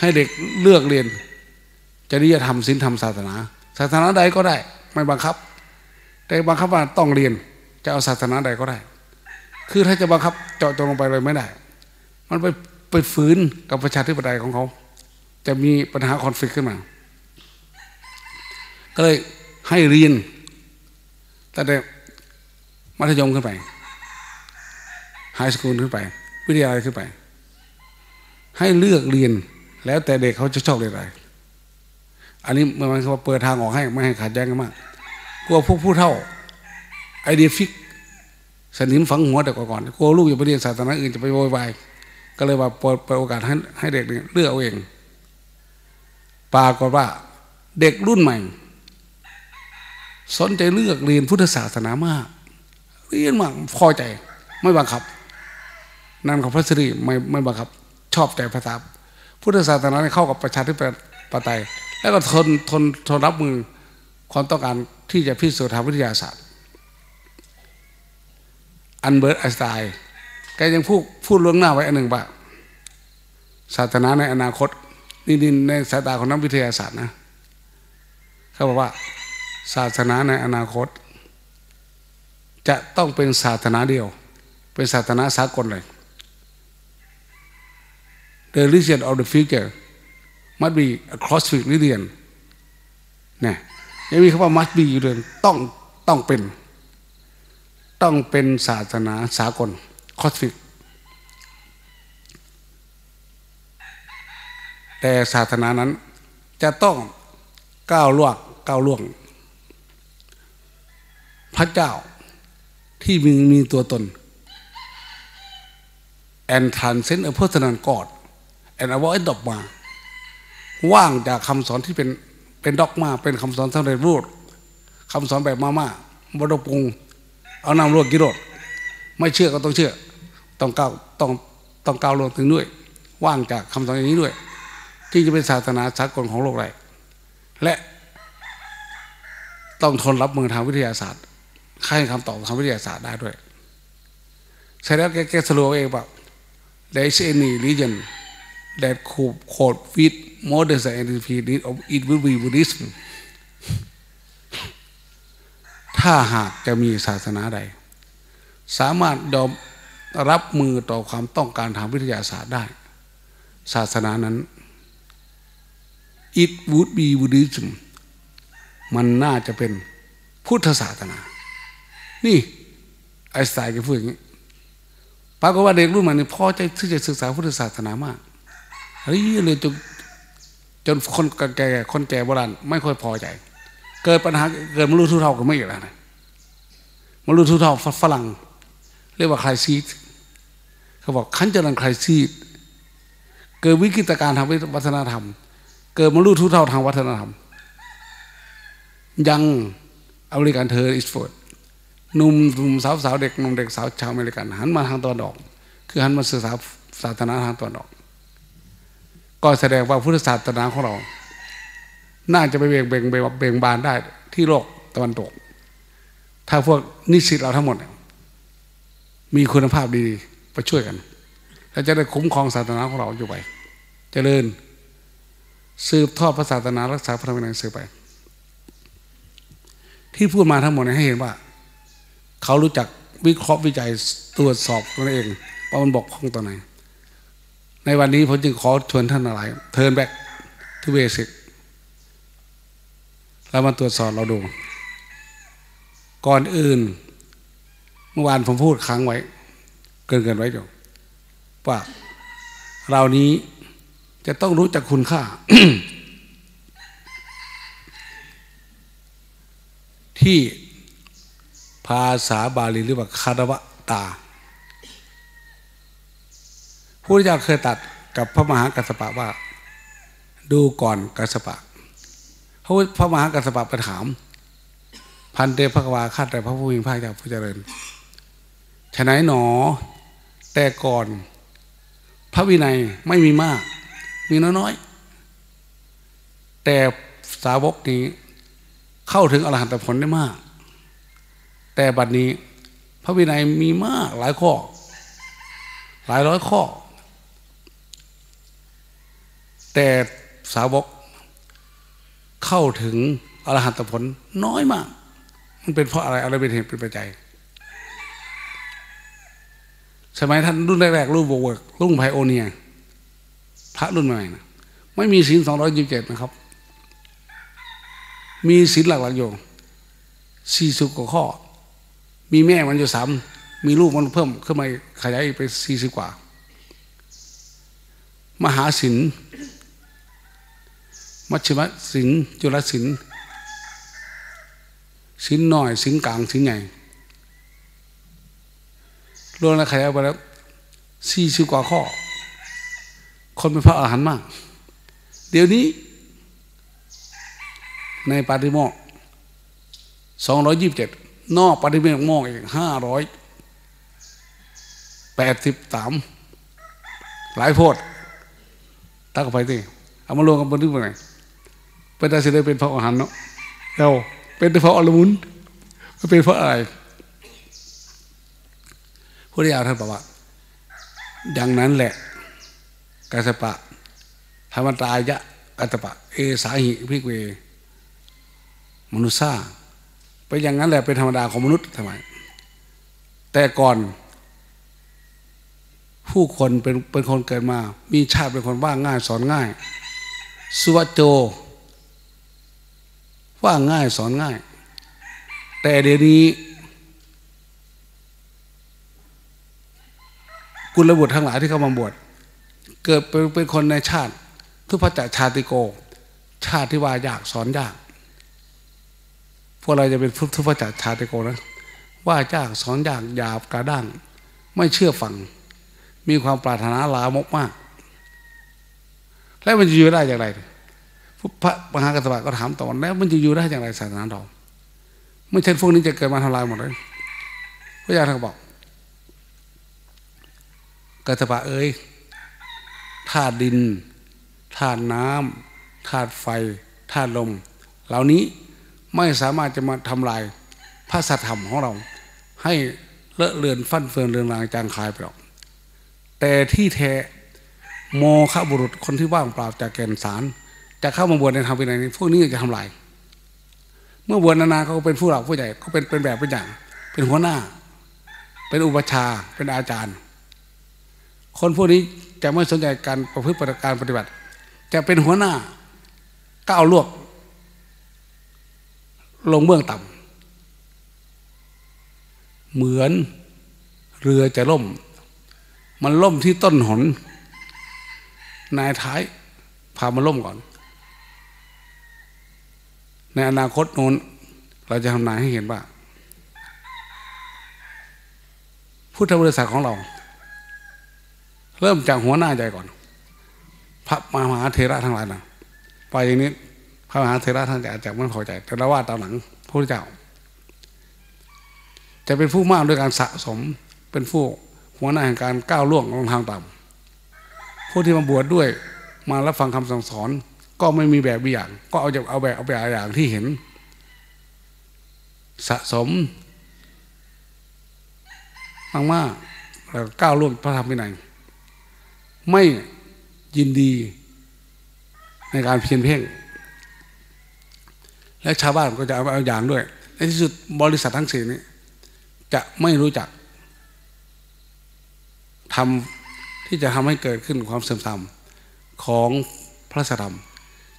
ให้เด็กเลือกเรียนจริยธรรมศีลธรรมศาสนาศาสนาใดก็ได้ไม่บังคับแต่บังคับว่าต้องเรียนจะเอาศาสนาใดก็ได้คือถ้าจะบังคับเจาะจงลงไปเลยไม่ได้มันไปไปฝืนกับประชาธิปไตยของเขาจะมีปัญหาคอนฟลิกต์ขึ้นมาก็เลยให้เรียนตั้งแต่มัธยมขึ้นไปไฮสคูลขึ้นไปวิทยาลัยขึ้นไปให้เลือกเรียนแล้วแต่เด็กเขาจะชอบเรียนอะไรอันนี้มันคือว่าเปิดทางออกให้ไม่ให้ขัดแย้งกันมากกลัวพวกผู้เฒ่าไอเดียฟิกสนิมฝังหัวแต่ก่อนกลัวลูกอย่าไปเรียนศาสนาอื่นจะไปโวยวายก็เลยว่าเปิดโอกาสให้ให้เด็กเลือกเอาเองปรากฏว่าเด็กรุ่นใหม่สนใจเลือกเรียนพุทธศาสนามากเรียนมากพอใจไม่บังคับนั่นของพระสิริไม่ไม่บังคับชอบใจพระทับพุทธศาสนาเข้ากับประชาธิปไตยแล้วก็ทนทนทนรับมือความต้องการที่จะพิสูจน์ทางวิทยาศาสตร์อันเบิร์ตไอน์สไตน์แกยังพูดพูดล่วงหน้าไว้อันหนึ่งว่าศาสนาในอนาคต นี่ในสายตาของนักวิทยาศาสตร์นะเขาบอกว่าศาสนาในอนาคตจะต้องเป็นศาสนาเดียวเป็นศาสนาสากลเลย The religion of the future must be a cross-field religion เนี่ยยังมีคำว่า must be อยู่เลยต้องต้องเป็นต้องเป็นศาสนาสากล cross-field แต่ศาสนานั้นจะต้องก้าวล่วงก้าวล่วงพระเจ้าที่มีมีตัวตน and transcend a personal God and avoid dogma ว่างจากคำสอนที่เป็นเป็นดอกมาเป็นคำสอนสำเร็จรูปคำสอนแบบมาม่าบดปรุงเอานำรวดกิโลดไม่เชื่อก็ต้องเชื่อต้องก้าวต้องต้องก้าวลงถึงด้วยว่างจากคำสอนอย่างนี้ด้วยที่จะเป็นศาสนาสากลของโลกได้และต้องทนรับมือทางวิทยาศาสตร์ให้คำตอบทางวิทยาศาสตร์ได้ด้วยใช่แล้วแกแกสรุปเองว่า there is any religion that could fit modern scientific needs of it would be Buddhism ถ้าหากจะมีศาสนาใดสามารถยอมรับมือต่อความต้องการทางวิทยาศาสตร์ได้ศาสนานั้น it would be Buddhism มันน่าจะเป็นพุทธศาสนานี่ไอ้สายก็พูดอย่างนี้ปรากฏว่าเด็กรุ่นใหม่เนี่ยพอใจที่จะศึกษาพุทธศาสนามากเฮ้ยเลยจนจนคนแก่คนแก่โบราณไม่ค่อยพอใจเกิดปัญหาเกิดมรุทุเท่ากันไม่อีกแล้วนะมรุทุเท่าฝรั่งเรียกว่าไครซีสเขาบอกขั้นจนไครซีสเกิดวิกฤตการณ์ทางวัฒนธรรมเกิดมรุทุเท่าทางวัฒนธรรมยังอเมริกันเทอร์อิสฟอร์ดหนุ่มหนุ่มสาวสาวเด็กหนุ่มเด็กสาวชาวอเมริกันหันมาทางตะวันออกคือหันมาศึกษาศาสนาทางตะวันออกก็แสดงว่าพุทธศาสนาของเราน่าจะไปเบ่งเบ่งเบ่งบานได้ที่โลกตะวันตกถ้าพวกนิสิตเราทั้งหมดมีคุณภาพดีไปช่วยกันแล้วจะได้คุ้มครองศาสนาของเราอยู่ไปเจริญสืบทอดศาสนารักษาพระธรรมวินัยสืบไปที่พูดมาทั้งหมดให้เห็นว่าเขารู้จักวิเคราะห์วิจัยตรวจสอบตัวเองว่ามันบกพร่องตรงไหนในวันนี้ผมจึงขอชวนท่านหลายเทิร์นแบ็กทูเบสิกแล้วมาตรวจสอบเราดูก่อนอื่นเมื่อวานผมพูดค้างไว้เกินเกินไว้อยู่ว่าเรานี้จะต้องรู้จักคุณค่า ที่ภาษาบาลีเรียกว่าคารวะตาพระพุทธเจ้าเคยตัดกับพระมหากัสสปะว่าดูก่อนกัสสปะพระมหากัสสปะไปถามพันเตภควาข้าแต่พระผู้มีพระเจ้าผู้เจริญฉนัยหนอแต่ก่อนพระวินัยไม่มีมากมีน้อยๆแต่สาวกนี้เข้าถึงอรหันตผลได้มากแต่บัดนี้พระวินัยมีมากหลายข้อหลายร้อยข้อแต่สาวกเข้าถึงอรหันตผลน้อยมากมันเป็นเพราะอะไรอะไรเป็นเหตุเป็นปัจจัยสมัยท่านรุ่นแรกๆรุ่นโบเวิร์กรุ่นไพโอเนียพระรุ่นใหม่นะไม่มีศีลสองร้อยยี่สิบเจ็ดนะครับมีศีลหลักๆอยู่สี่สิบกว่าข้อมีแม่มันอยู่สามมีลูกมันเพิ่มขึ้นมาขยายไปสี่สิบกว่ามหาศีลมัชฌิมศีลจุลศีลศีลน้อยศีลกลางศีลใหญ่รวมแล้วขยายไปแล้วสี่สิบกว่าข้อคนเป็นพระอรหันต์มากเดี๋ยวนี้ในปาฏิโมกข์สองร้อยยี่สิบเจ็ดนอกปฏิเมฆมองอีกห้าร้อยแปดสิบสามหลายโพดตั้งไปที่เอามาลงกันบนที่ไหนเป็นได้สิได้เป็นพระอรหันต์เนาะเราเป็นพระอรมุนไม่เป็นพระอะไรพระเดียวท่านบอกว่าอย่างนั้นแหละกัสสปะ พั รรมตายะอัตปะเอสาหิภิกเวมนุษย์ซ่าไปอย่างนั้นแหละเป็นธรรมดาของมนุษย์ทำไมแต่ก่อนผู้คนเป็นเป็นคนเกิดมามีชาติเป็นคนว่าง่ายสอนง่ายสุวัจโจว่าง่ายสอนง่ายแต่เดี๋ยวนี้กุลบุตรทั้งหลายที่เข้ามาบวชเกิดเป็นเป็นคนในชาติทุพพจชาติโกชาติที่ว่ายากสอนยากพวกเราจะเป็นทุพพจชาติโกนะว่ายากสอนยากหยาบกระด้างไม่เชื่อฟังมีความปรารถนาลามกมากแล้วมันจะอยู่ได้อย่างไรพระมหากัสสปะก็ถามต่อแล้วมันจะอยู่ได้อย่างไรศาสนาเราไม่เช่นพวกนี้จะเกิดมาทำลายหมดเลยพระยาท่านบอกกัสสปะเอ้ยธาตุดินธาตุน้ำธาตุไฟธาตุลมเหล่านี้ไม่สามารถจะมาทำลายพระสัทธรรมของเราให้เลอะเลือนฟั่นเฟือนเรืองรางจางคายไปหรอกแต่ที่แท้โมฆะบุรุษคนที่ว่างเปล่าจากแก่นสารจะเข้ามาบวชในธรรมวินัยนี้พวกนี้จะทำลายเมื่อบวชนานๆเขาก็เป็นผู้หลักผู้ใหญ่เขาเป็นเป็นแบบเป็นอย่างเป็นหัวหน้าเป็นอุปชาเป็นอาจารย์คนพวกนี้จะไม่สนใจการประพฤติการปฏิบัติจะเป็นหัวหน้าก้าวล่วงลงเบื้องต่ำเหมือนเรือจะล่มมันล่มที่ต้นหนนายท้ายพามันล่มก่อนในอนาคตโน้นเราจะทำนายให้เห็นว่าพุทธบริษัทของเราเริ่มจากหัวหน้าใหญ่ก่อนพระมหาเถระทั้งหลายนะไปอย่างนี้พระมหาเถระท่านจะอาจจะไม่พอใจแต่ละว่าตามหลังพระพุทธเจ้าจะเป็นผู้มากด้วยการสะสมเป็นผู้หัวหน้าแห่งการก้าวล่วงลงทางต่ำผู้ที่มาบวช ด, ด้วยมารับฟังคำสั่งสอนก็ไม่มีแบบมีอย่างก็เอาจะเอาแบบเอาแบบอย่างที่เห็นสะสมมากๆแล้วก้าวล่วงพระธรรมวินัยไม่ยินดีในการเพียรเพ่งและชาวบ้านก็จะเอาเอาอย่างด้วยในที่สุดบริษัททั้งสี่นี้จะไม่รู้จักทำที่จะทำให้เกิดขึ้นความเสื่อมทรามของพระสัทธรรม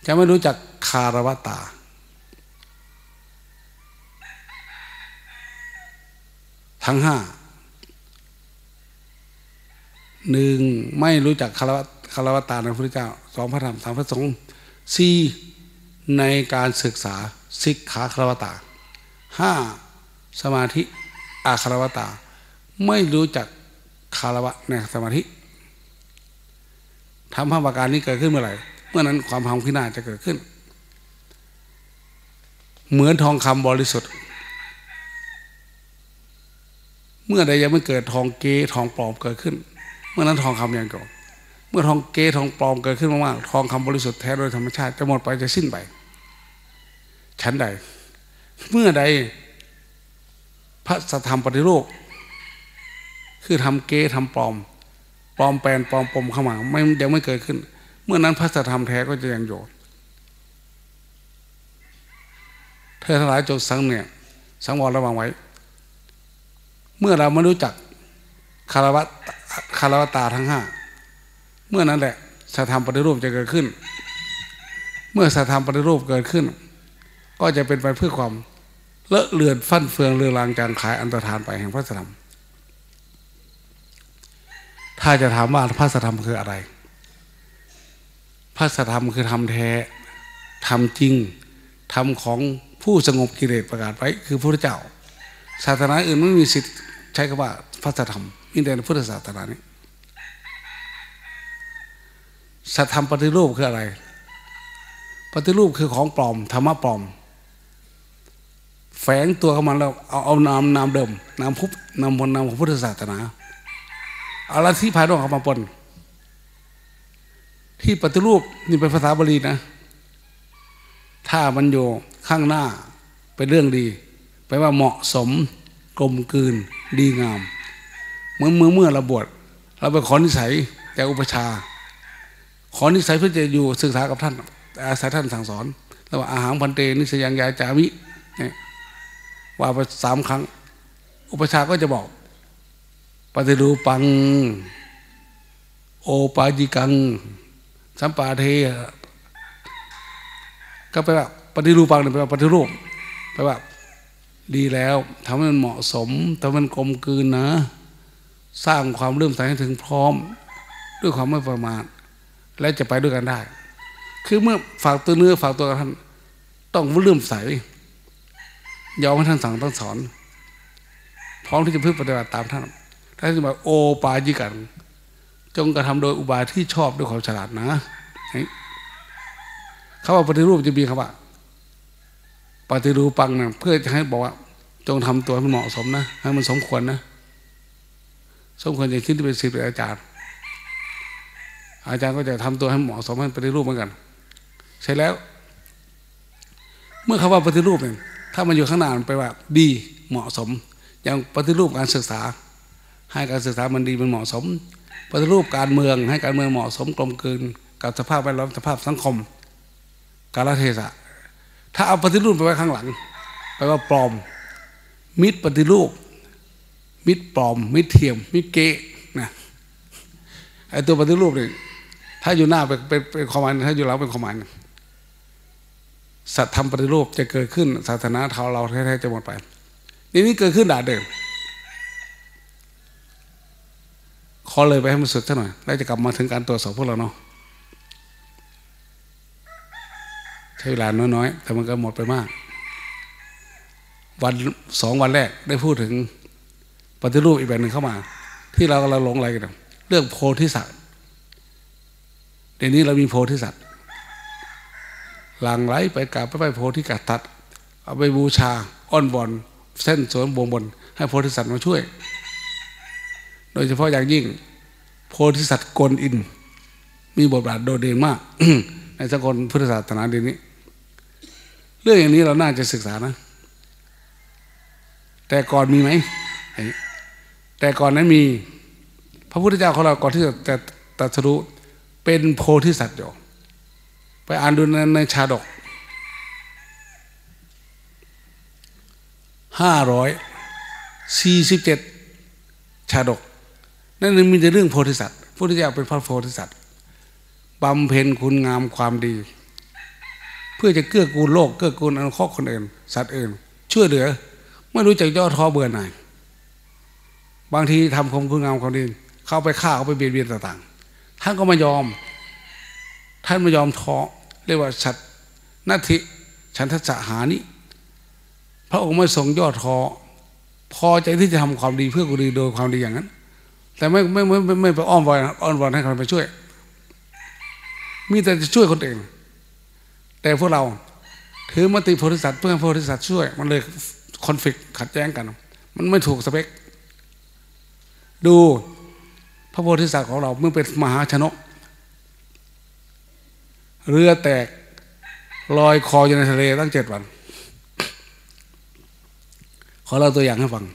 จะไม่รู้จักคารวะตาทั้งห้าหนึ่งไม่รู้จักคารวะคารวะตาในพระพุทธเจ้าสองพระธรรมสามพระสงฆ์สี่ในการศึกษาสิกขาคารวะตาห้าสมาธิอาคารวะตาไม่รู้จักคารวะในสมาธิทำห้าประการนี้เกิดขึ้นเมื่อไหร่เมื่อนั้นความพังพินาศจะเกิดขึ้นเหมือนทองคำบริสุทธิ์เมื่อใดยังไม่เกิดทองเก๋ทองปลอมเกิดขึ้นเมื่อนั้นทองคำยังเก่าเมื่อทองเก๋ทองปลอมเกิดขึ้นมากๆทองคำบริสุทธิ์แท้โดยธรรมชาติจะหมดไปจะสิ้นไปชั้นใดเมื่อใดพระสัทธรรมปฏิรูปคือทำเก๋ทำปลอมปลอมแปลนปลอมปมเข้ามาไม่ยังไม่เกิดขึ้นเมื่อนั้นพระสัทธรรมแท้ก็จะยังอยู่เธอทั้งหลายจงสังเนี่ยสังวรระวังไว้เมื่อเราไม่รู้จักคารวะคารวะตาทั้งห้าเมื่อนั้นแหละสัทธรรมปฏิรูปจะเกิดขึ้นเมื่อสัทธรรมปฏิรูปเกิดขึ้นก็จะเป็นไปเพื่อความเลอะเลือนฟั่นเฟืองเรืองรางจางคายอันตรธานไปแห่งพระสัทธรรมถ้าจะถามว่าพระสัทธรรมคืออะไรพระสัทธรรมคือธรรมแท้ธรรมจริงธรรมของผู้สงบกิเลสประกาศไว้คือพระพุทธเจ้าศาสนาอื่นไม่มีสิทธิ์ใช้คำว่าพระสัทธรรมนี่แต่ในพุทธศาสนานี้สัทธรรมปฏิรูปคืออะไรปฏิรูปคือของปลอมธรรมะปลอมแฝงตัวเข้ามาแล้วเอาเอานามนามเดิมนามพุทธนามมนต์นามของพุทธศาสนาเอาลัทธิภายนอกเข้ามาปนที่ปฏิรูปนี่เป็นภาษาบาลีนะถ้ามันอยู่ข้างหน้าเป็นเรื่องดีแปลว่าเหมาะสมกลมกลืนดีงามเหมือนเมื่อเมื่อเราบวชเราไปขอนิสัยจากอุปชา ขอนิสัยเพื่อจะอยู่ศึกษากับท่านอาศัยท่านสั่งสอนแล้วว่าอาหารพันเตนิสยังยาจามิเนี่ยว่าไปสามครั้งอุปชาก็จะบอกปฏิรูปังโอปาจิกังสัมปาเทก็ไปว่าปฏิรูปังเนี่ยไปว่าปฏิรูปไปว่าดีแล้วทำให้มันเหมาะสมทำให้มันกลมกลืนนะสร้างความเริ่มต้นให้ถึงพร้อมด้วยความไม่ประมาทและจะไปด้วยกันได้คือเมื่อฝากตัวเนื้อฝากตัวกับท่านต้องเริ่มใส่ยอมให้ท่านสั่งต้องสอนพร้อมที่จะพึ่งปฏิบัติตามท่านท่านจะบอกโอปาจิกันจงกระทำโดยอุบายที่ชอบด้วยความฉลาดนะคำว่าปฏิรูปจะมีคำว่าปฏิรูปังนะเพื่อจะให้บอกว่าจงทำตัวให้มันเหมาะสมนะให้มันสมควรนะสมควรอย่างที่เป็นศิษย์เป็นอาจารย์อาจารย์ก็จะทำตัวให้เหมาะสมให้ปฏิรูปเหมือนกันใช่แล้วเมื่อคำว่าปฏิรูปเนี่ยถ้ามันอยู่ข้างหน้ามันไปว่าดีเหมาะสมอย่างปฏิรูปการศึกษาให้การศึกษามันดีมันเหมาะสมปฏิรูปการเมืองให้การเมืองเหมาะสมกลมกลืนกับสภาพแวดล้อมสภาพสังคมกาลเทศะถ้าเอาปฏิรูปไปไว้ข้างหลังไปว่าปลอมมิตรปฏิรูปมิตรปลอมมิตรเทียมมิตรเกะนะไอตัวปฏิรูปเนี่ยถ้าอยู่หน้าเป็นเป็นความหมายถ้าอยู่หลังเป็นความหมายสัตธรรมปฏิรูปจะเกิดขึ้นศาสนาเท่าเราแท้ๆจะหมดไปนี่นี่เกิดขึ้นด่าเดิมขอเลยไปให้มันสุดซะหน่อยแล้วจะกลับมาถึงการตรวจสอบพวกเราเนาะใช้เวลาน้อยๆแต่มันก็หมดไปมากวันสองวันแรกได้พูดถึงปฏิรูปอีกแบบหนึ่งเข้ามาที่เราเราหลงไหลกันเรื่องโพธิสัตว์เดี๋ยวนี้เรามีโพธิสัตว์หลังไหลไปกราบไปโพธิกัตตัดเอาไปบูชาอ้อนวอนเส้นสวนบวงบนให้โพธิสัตว์มาช่วยโดยเฉพาะอย่างยิ่งโพธิสัตว์กลอินมีบทบาทโดดเด่นมาก ในสังคมพุทธศาสนาเดี๋ยวนี้เรื่องอย่างนี้เราน่าจะศึกษานะแต่ก่อนมีไหมแต่ก่อนนั้นมีพระพุทธเจ้าของเราก่อนที่จะตรัสรู้เป็นโพธิสัตว์อยู่ไปอ่านดูในชาดกห้าร้อยสี่สิบเจ็ดชาดกนั่นมีแต่เรื่องโพธิสัตว์พระพุทธเจ้าเป็นพระโพธิสัตว์บำเพ็ญคุณงามความดีเพื่อจะเกื้อกูลโลกเกื้อกูลอนุเคราะห์คนอื่นสัตว์อื่นช่วยเหลือไม่รู้จักย่อท้อเบื่อหน่ายบางทีทำความคุณงามความดีเข้าไปฆ่าเข้าไปเบียดเบียนต่างๆท่านก็ไม่ยอมท่านไม่ยอมท้อเรียกว่าสัตย์นัตถิฉันทะสหานิพระองค์ไม่ทรงย่อท้อพอใจที่จะทำความดีเพื่อคนอื่นโดยความดีอย่างนั้นแต่ไม่ไม่ไม่ไม่ไปอ้อมวอนอ้อนวอนให้ใครไปช่วยมีแต่จะช่วยคนอื่นแต่พวกเราถือมติโพธิสัตว์เพื่อให้โพธิสัตว์ช่วยมันเลยคอนฟลิกต์ขัดแย้งกันมันไม่ถูกสเปคดูพระโพธิสัตว์ของเราเมื่อเป็นมหาชนกเรือแตกลอยคออยู่ในทะเลตั้งเจ็ดวันขอเราตัวอย่างให้ฟัง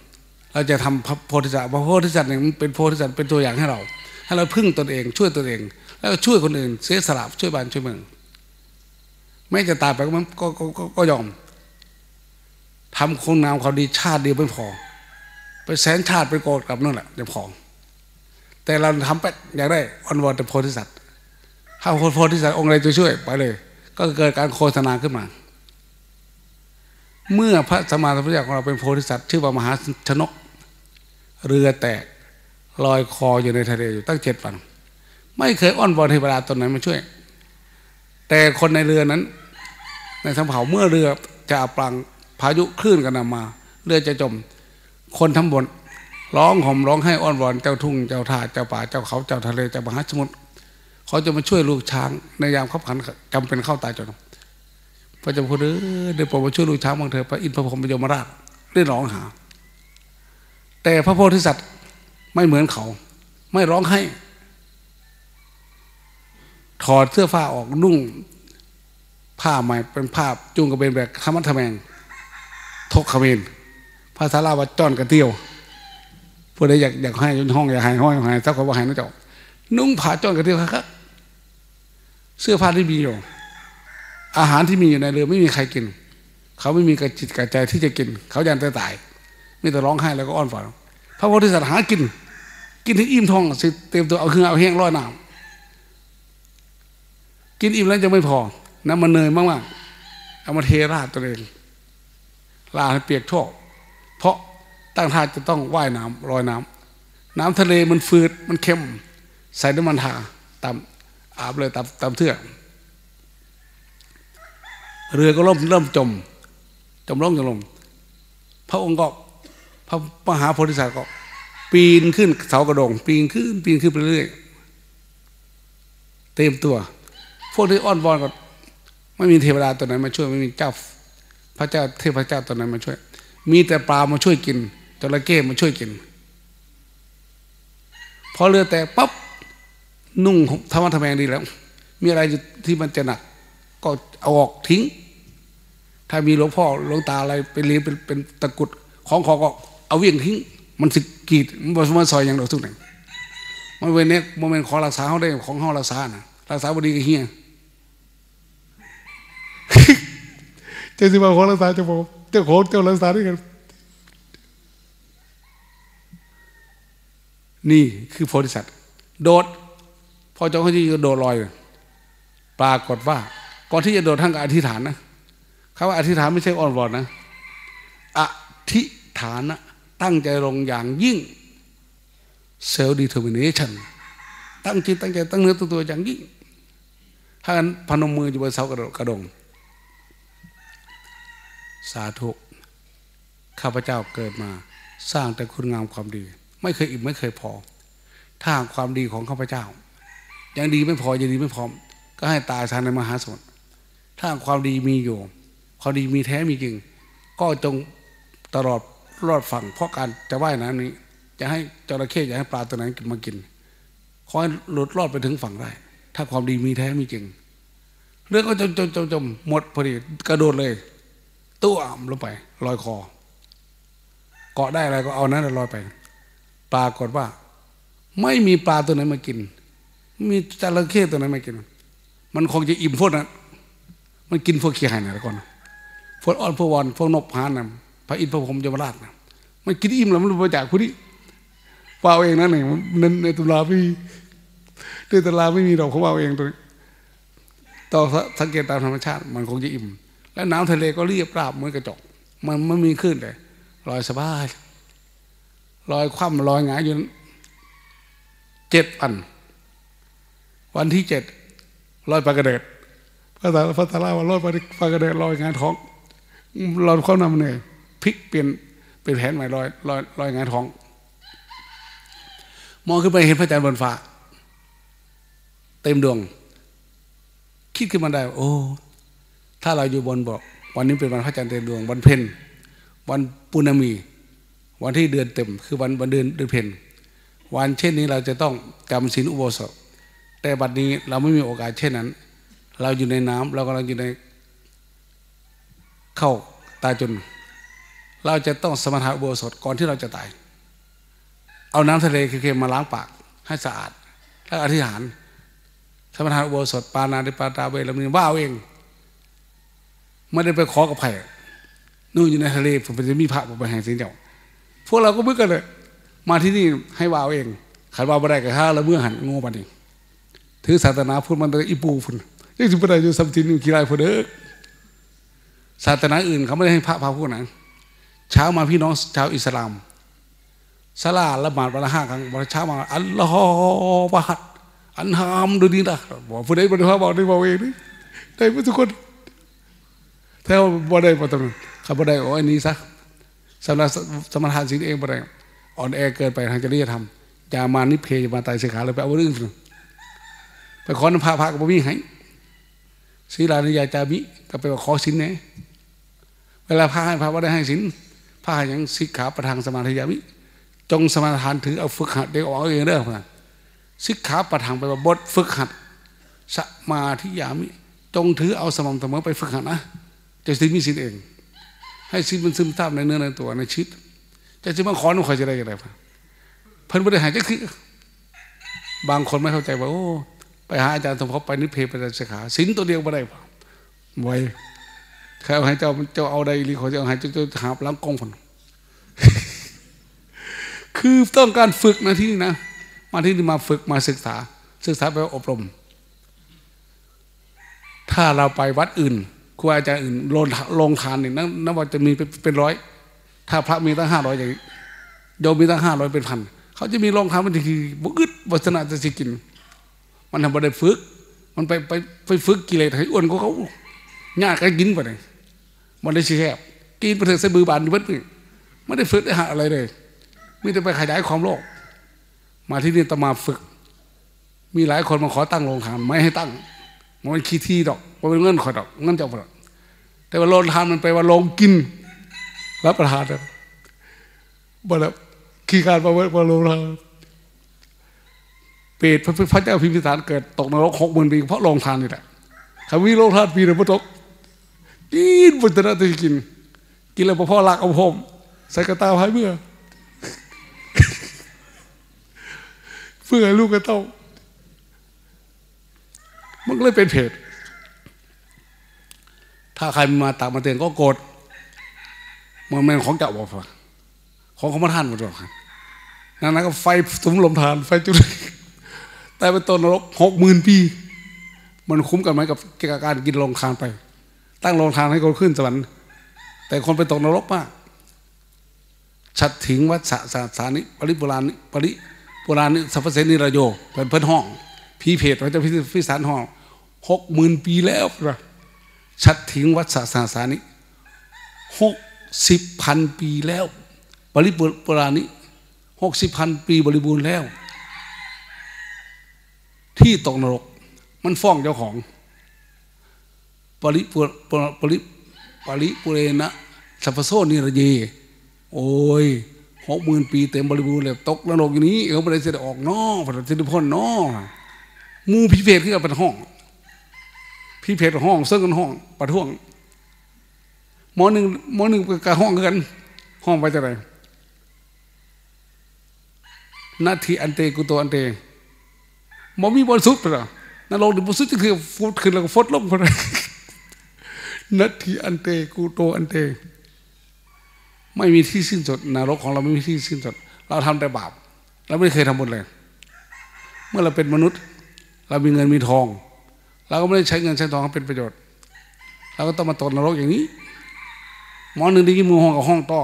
เราจะทำพระโพธิสัตว์พระโพธิสัตว์เนี่ยมันเป็นโพธิสัตว์เป็นตัวอย่างให้เราให้เราพึ่งตนเองช่วยตนเองแล้วก็ช่วยคนอื่นเสียสละช่วยบ้านช่วยเมืองแม้จะตายไปก็ก็ยอมทำคงนามความดีชาติเดียวไม่พอไปแสนชาติไปโกรธกับนั่นแหละยังพอแต่เราทำไปอยากได้ออนวอนแต่โพธิสัตว์ถ้าคนโพธิสัตว์องค์อะไรจะช่วยไปเลยก็เกิดการโฆษณาขึ้นมาเมื่อพระสัมมาสัมพุทธเจ้าของเราเป็นโพธิสัตว์ชื่อว่ามหาชนกเรือแตกลอยคออยู่ในทะเลอยู่ตั้งเจ็ดวันไม่เคยอ้อนวอนเทวดาตนไหนมาช่วยแต่คนในเรือนั้นในสำเภาเมื่อเรือจะอับปางพายุคลื่นกันมาเรือจะจมคนทั้งบนร้องห่มร้องไห้อ้อนวอนเจ้าทุ่งเจ้าท่าเจ้าป่าเจ้าเขาเจ้าทะเลเจ้ามหาสมุทรเขาจะมาช่วยลูกช้างในยามขับขันจำเป็นเข้าตายจนพระเจ้าพูดเออเดี๋ยวผมมาช่วยลูกช้างบางเถอะพระอินทร์พระพรหมพระยมราชได้ร้องหาแต่พระโพธิสัตว์ไม่เหมือนเขาไม่ร้องไห้ถอดเสื้อผ้าออกนุ่งผ้าใหม่เป็นผ้าจุงกระเบนแบบขมัดทะแมงทกขมิ้นภาษาลาวว่าจ้อนกระเตี้ยวพวกนี้อยากอยากให้ห้องอยากหายห้อยหายสักคนว่าหายน้องเจ้านุ่งผ้าจ้อนกระเตี้ยวครับ เสื้อผ้าที่มีอยู่อาหารที่มีอยู่ในเรือไม่มีใครกินเขาไม่มีกระจิตกระใจที่จะกินเขายันจะตายไม่แต่ร้องไห้แล้วก็อ้อนวอนพระโพธิสัตว์หากินกินให้อิ่มท้องสิเต็มตัวเอาเครื่องเอาแห้งร้อยน้ำกินอิ่มแล้วจะไม่พอน้ำมันเนยมากๆเอามาเทราดตัวเองลาให้เปียกโชกเพราะตั้งท่าจะต้องว่ายน้ำลอยน้ำน้ำทะเลมันฟืดมันเค็มใส่น้ำมันทาตามอาบเลยตามตามเทือกเรือก็เริ่มเริ่มจมจมล่องจมลงพระองค์ก็พระมหาโพธิสัตว์ก็ปีนขึ้นเสากระดงปีนขึ้นปีนขึ้นไปเรื่อยเต็มตัวพวกที่อ้อนวอนก็ไม่มีเทวดาตัวไหนมาช่วยไม่มีเจ้าพระเจ้าเทพเจ้าตัวไหนมาช่วยมีแต่ปลามาช่วยกินจระเข้มาช่วยกินพอเรือแตกปั๊บนุ่งทำวัฒนธรรมดีแล้วมีอะไรที่มันจะหนักก็เอาออกทิ้งถ้ามีหลวงพ่อหลวงตาอะไรเป็นเลี้ยงเป็นเป็นตะกุดของขอก็เอาเวี่ยงทิ้งมันสึกกีดมันซอยอย่างเราทุกหนึ่งมันเวรเนี้ยมันเป็นของรักษาเขาได้ของเขารักษาน่ะรักษาบดีกับเฮียเจ้าสิมาของรักษาเจ้าผมเจ้าของเจ้ารักษาด้วยกันนี่คือโพธิสัตว์โดดพอเจ้าเขาจะโดดลอยปรากฏว่าก่อนที่จะโดดท่านก็อธิษฐานนะเขาว่าอธิษฐานไม่ใช่อ้อนวอนนะอธิษฐานนะตั้งใจลงอย่างยิ่ง self determination ตั้งจิตตั้งใจตั้งเนื้อตั้งตัวอย่างยิ่งถ้ากันพนมมืออยู่บนเสากระดงสาธุข้าพเจ้าเกิดมาสร้างแต่คุณงามความดีไม่เคยอิ่มไม่เคยพอถ้าความดีของข้าพเจ้ายังดีไม่พอยังดีไม่พอก็ให้ตายซะในมหาสมุทรถ้าความดีมีอยู่ความดีมีแท้มีจริงก็จงตลอดรอดฝั่งเพราะการจะว่ายน้ำนี้จะให้จระเข้จะให้ปลาตัวนั้นมากินขอให้หลุดรอดไปถึงฝั่งได้ถ้าความดีมีแท้มีจริงเรื่องก็จมจมจมจมหมดพอดีกระโดดเลยตู้อ่ำลงไปลอยคอเกาะได้อะไรก็เอานั้นลอยไปปรากฏว่าไม่มีปลาตัวไหนมากินมีจระเข้ตัวไหนมากินมันคงจะอิ่มพวกนั้นมันกินพวกขี้หายนะก่อนพวกอ้อนพวกวอนพวกนกพานนะพระอินทร์พระพรหมยมราชนะมันกินอิ่มแล้วมันมาจากคนนี้ว่าเอาเองนั่นเองนั่นในตุลาพี่ในตุลาไม่มีเราเขาว่าเอาเองตัวต่อสังเกตตามธรรมชาติมันคงจะอิ่มแล้วน้ำทะเลก็เรียบราบเหมือนกระจกมันไม่มีคลื่นเลยลอยสบายลอยคว่ำลอยหงายอยู่เจ็ดวันวันที่เจ็ดลอยปลากระเดิดพระตาพระตาลาว่าลอยปลากระเดิดลอยงานท้องลอยข้าวน้ำเนยพลิกเปลี่ยนเป็นแผนใหม่ลอยลอยลอยงานท้องมองขึ้นไปเห็นพระจันทร์บนฟ้าเต็มดวงคิดขึ้นมาได้โอ้ถ้าเราอยู่บนบอกวันนี้เป็นวันพระจันทร์เต็มดวงวันเพ็ญวันปุณณมีวันที่เดือนเต็มคือวันวันเดือนเดือนเพ็ญวันเช่นนี้เราจะต้องจำศีลอุโบสถแต่บัดนี้เราไม่มีโอกาสเช่นนั้นเราอยู่ในน้ำเรากำลังอยู่ในเข้าตายจนเราจะต้องสมถะอุโบสถก่อนที่เราจะตายเอาน้ำทะเลเค็มๆมาล้างปากให้สะอาดแล้วอธิษฐานสมถะอุโบสถปานาติปาตาเวรมณีว่าเอาเองไม่ได้ไปขอกับใครนู่นอยู่ในทะเลผมจะมีพระผมไปแห่ศีลเจ้าพวกเราก็เหมือนกันเลยมาที่นี่ให้ว่าเอาเองขันว่าไม่ได้ก็ฆ่าแล้วเมื่อหันโง่ปานนี้ถือศาสนาพูดมันแต่อีปูพุ่นยังถึงประเดี๋ยวสัมทินอยู่กีฬาพุ่นเด้อศาสนาอื่นเขาไม่ได้ให้พระพาพวกนั้นเช้ามาพี่น้องชาวอิสลามสลาละหมาดวันละห้าครั้งวันเช้ามาอัลลอฮฺบะฮัดอันฮามดูดีนะบอกผู้ใดบริภาบอกได้บอกเองนี่ได้ทุกคนแถวบ่ได้บ่ตรงนั้นขับบ่ได้โอ้ยนี่ซะสำนักสมณะศีลเองบ่ได้อ่อนแอเกินไปทางจริยธรรมอย่ามานิเพยอย่ามาตายเสียขาเลยไปเอาเรื่องไปขอน้ำพระพระกับพี่ให้ศีลานิยาจามิก็ไปขอศีลเนี่ยเวลาพระให้พระว่าได้ให้ศีลพระอย่างสิกขาประทังสมาธิยามิจงสมาทานถือเอาฝึกหัดเด็กออกเองเด้อพ่อสิกขาประทังไปว่าบทฝึกหัดสมาธิยามิจงถือเอาสม่ำเสมอไปฝึกหัดนะจะศีลมีศีลเองให้ศีลมันซึมซาบในเนื้อในตัวในชีวิตจะจะมาขอหนูขอจะได้ยังไงพ่อเพิ่นไม่ได้หายจะคือบางคนไม่เข้าใจว่าโอ้ ไปหาอาจารย์สมภพไปนิเพศไปศึกษาศีลตัวเดียวไม่ได้ไว้ใครเอาให้เจ้าเจ้าเอาใดหรือขอเจ้าให้เจ้าหาล้างกองผลคือต้องการฝึกนะที่นี่นะมาที่นี่มาฝึกมาศึกษาศึกษาไปอบรมถ้าเราไปวัดอื่นครูอาจารย์อื่นลงทานนี่นับว่าจะมีเป็นร้อยถ้าพระมีตั้งห้าร้อยอย่างนี้โยมมีตั้งห้าร้อยเป็นพันเขาจะมีลงทานมันคือบุกึดวัฒนาจะสิกินมันทำอะไรฝึกมันไปไปไปฝึกกิเลสให้อ้วนก็เขายากก็กินไปเลยมันได้ชี้แคบกินไปเถอะใส่มือบานวัดนี่ไม่ได้ฝึกได้หาอะไรเลยไม่ได้ไปขยายความโลกมาที่นี่ตมาฝึกมีหลายคนมาขอตั้งโรงทานไม่ให้ตั้งมันขี้ที่ดอกมันเป็นเงื่อนขอดอกเงื่อนเจ้าประหลาดแต่ว่าโรงทานมันไปว่าโรงกินรับประทานบ่แล้วขี้การมาเวทมาโรงทานเปรตพระเจ้าพิมพิสารเกิดตกนรกหกหมื่นปีเพราะโรงทานนี่แหละคำว่าโรงทานปีเดียวตกกินบุตรนาตีกินกินแล้วพ่อรักเอาผมใส่กระตาให้เมื่อเพื่อลูกก็ต้องมันเลยเป็นเพจถ้าใครมาตักมาเตือนก็โกรธมันเป็นของเก่าบอกว่าของของมาท่านหมดหรอกนั้นก็ไฟสุมลมทานไฟจุดตายเป็นต้นนรกหกหมื่นปีมันคุ้มกันไหมกับการกินโรงทานไปตั้งโรงทานให้คนขึ้นสวรรค์แต่คนไปตกนรกมากชัดถึงวัฏสะสะสานิปริปุรานิปริปุรานิสัพเสนิระโยเป็นเพื่อนห้องผีเพศเราจะพิสารห้องหกหมื่นปีแล้วนะชัดถึงวัฏสะสะสานิหกสิบพันปีแล้วปริปุรานิหกสิบพันปีบริบูรณ์แล้วที่ตกนรกมันฟ้องเจ้าของปริปุปริปริปุเรนะสัพโสนิระเยโอ้ยหกหมื่นปีเต็มบริบูรณ์เลยตกนรกอย่างนี้เขาไม่ได้เสด็จออกนอกพระเจ้าพ่อนนอกมูพิเพศที่เราเป็นห้องพิเพศห้องเซิร์กันห้องประท้วงหมอหนึ่งหมอหนึ่งกับห้องกันห้องไปจะไรนาทีอันเตกุโตอันเตหมอมีบอลสุดไปหรอนรกหรือบอลสุดจะคือฟุดขึ้นแล้วก็ฟดลงไปเลยนาทีอันเตกุโตอันเตไม่มีที่สิ้นสุดนรกของเราไม่มีที่สิ้นสุดเราทำแต่บาปเราไม่เคยทำบุญเลยเมื่อเราเป็นมนุษย์เรามีเงินมีทองเราก็ไม่ได้ใช้เงินใช้ทองให้เป็นประโยชน์เราก็ต้องมาตกนรกอย่างนี้หมอหนึ่งได้ยินมือห้องกับห้องต่อ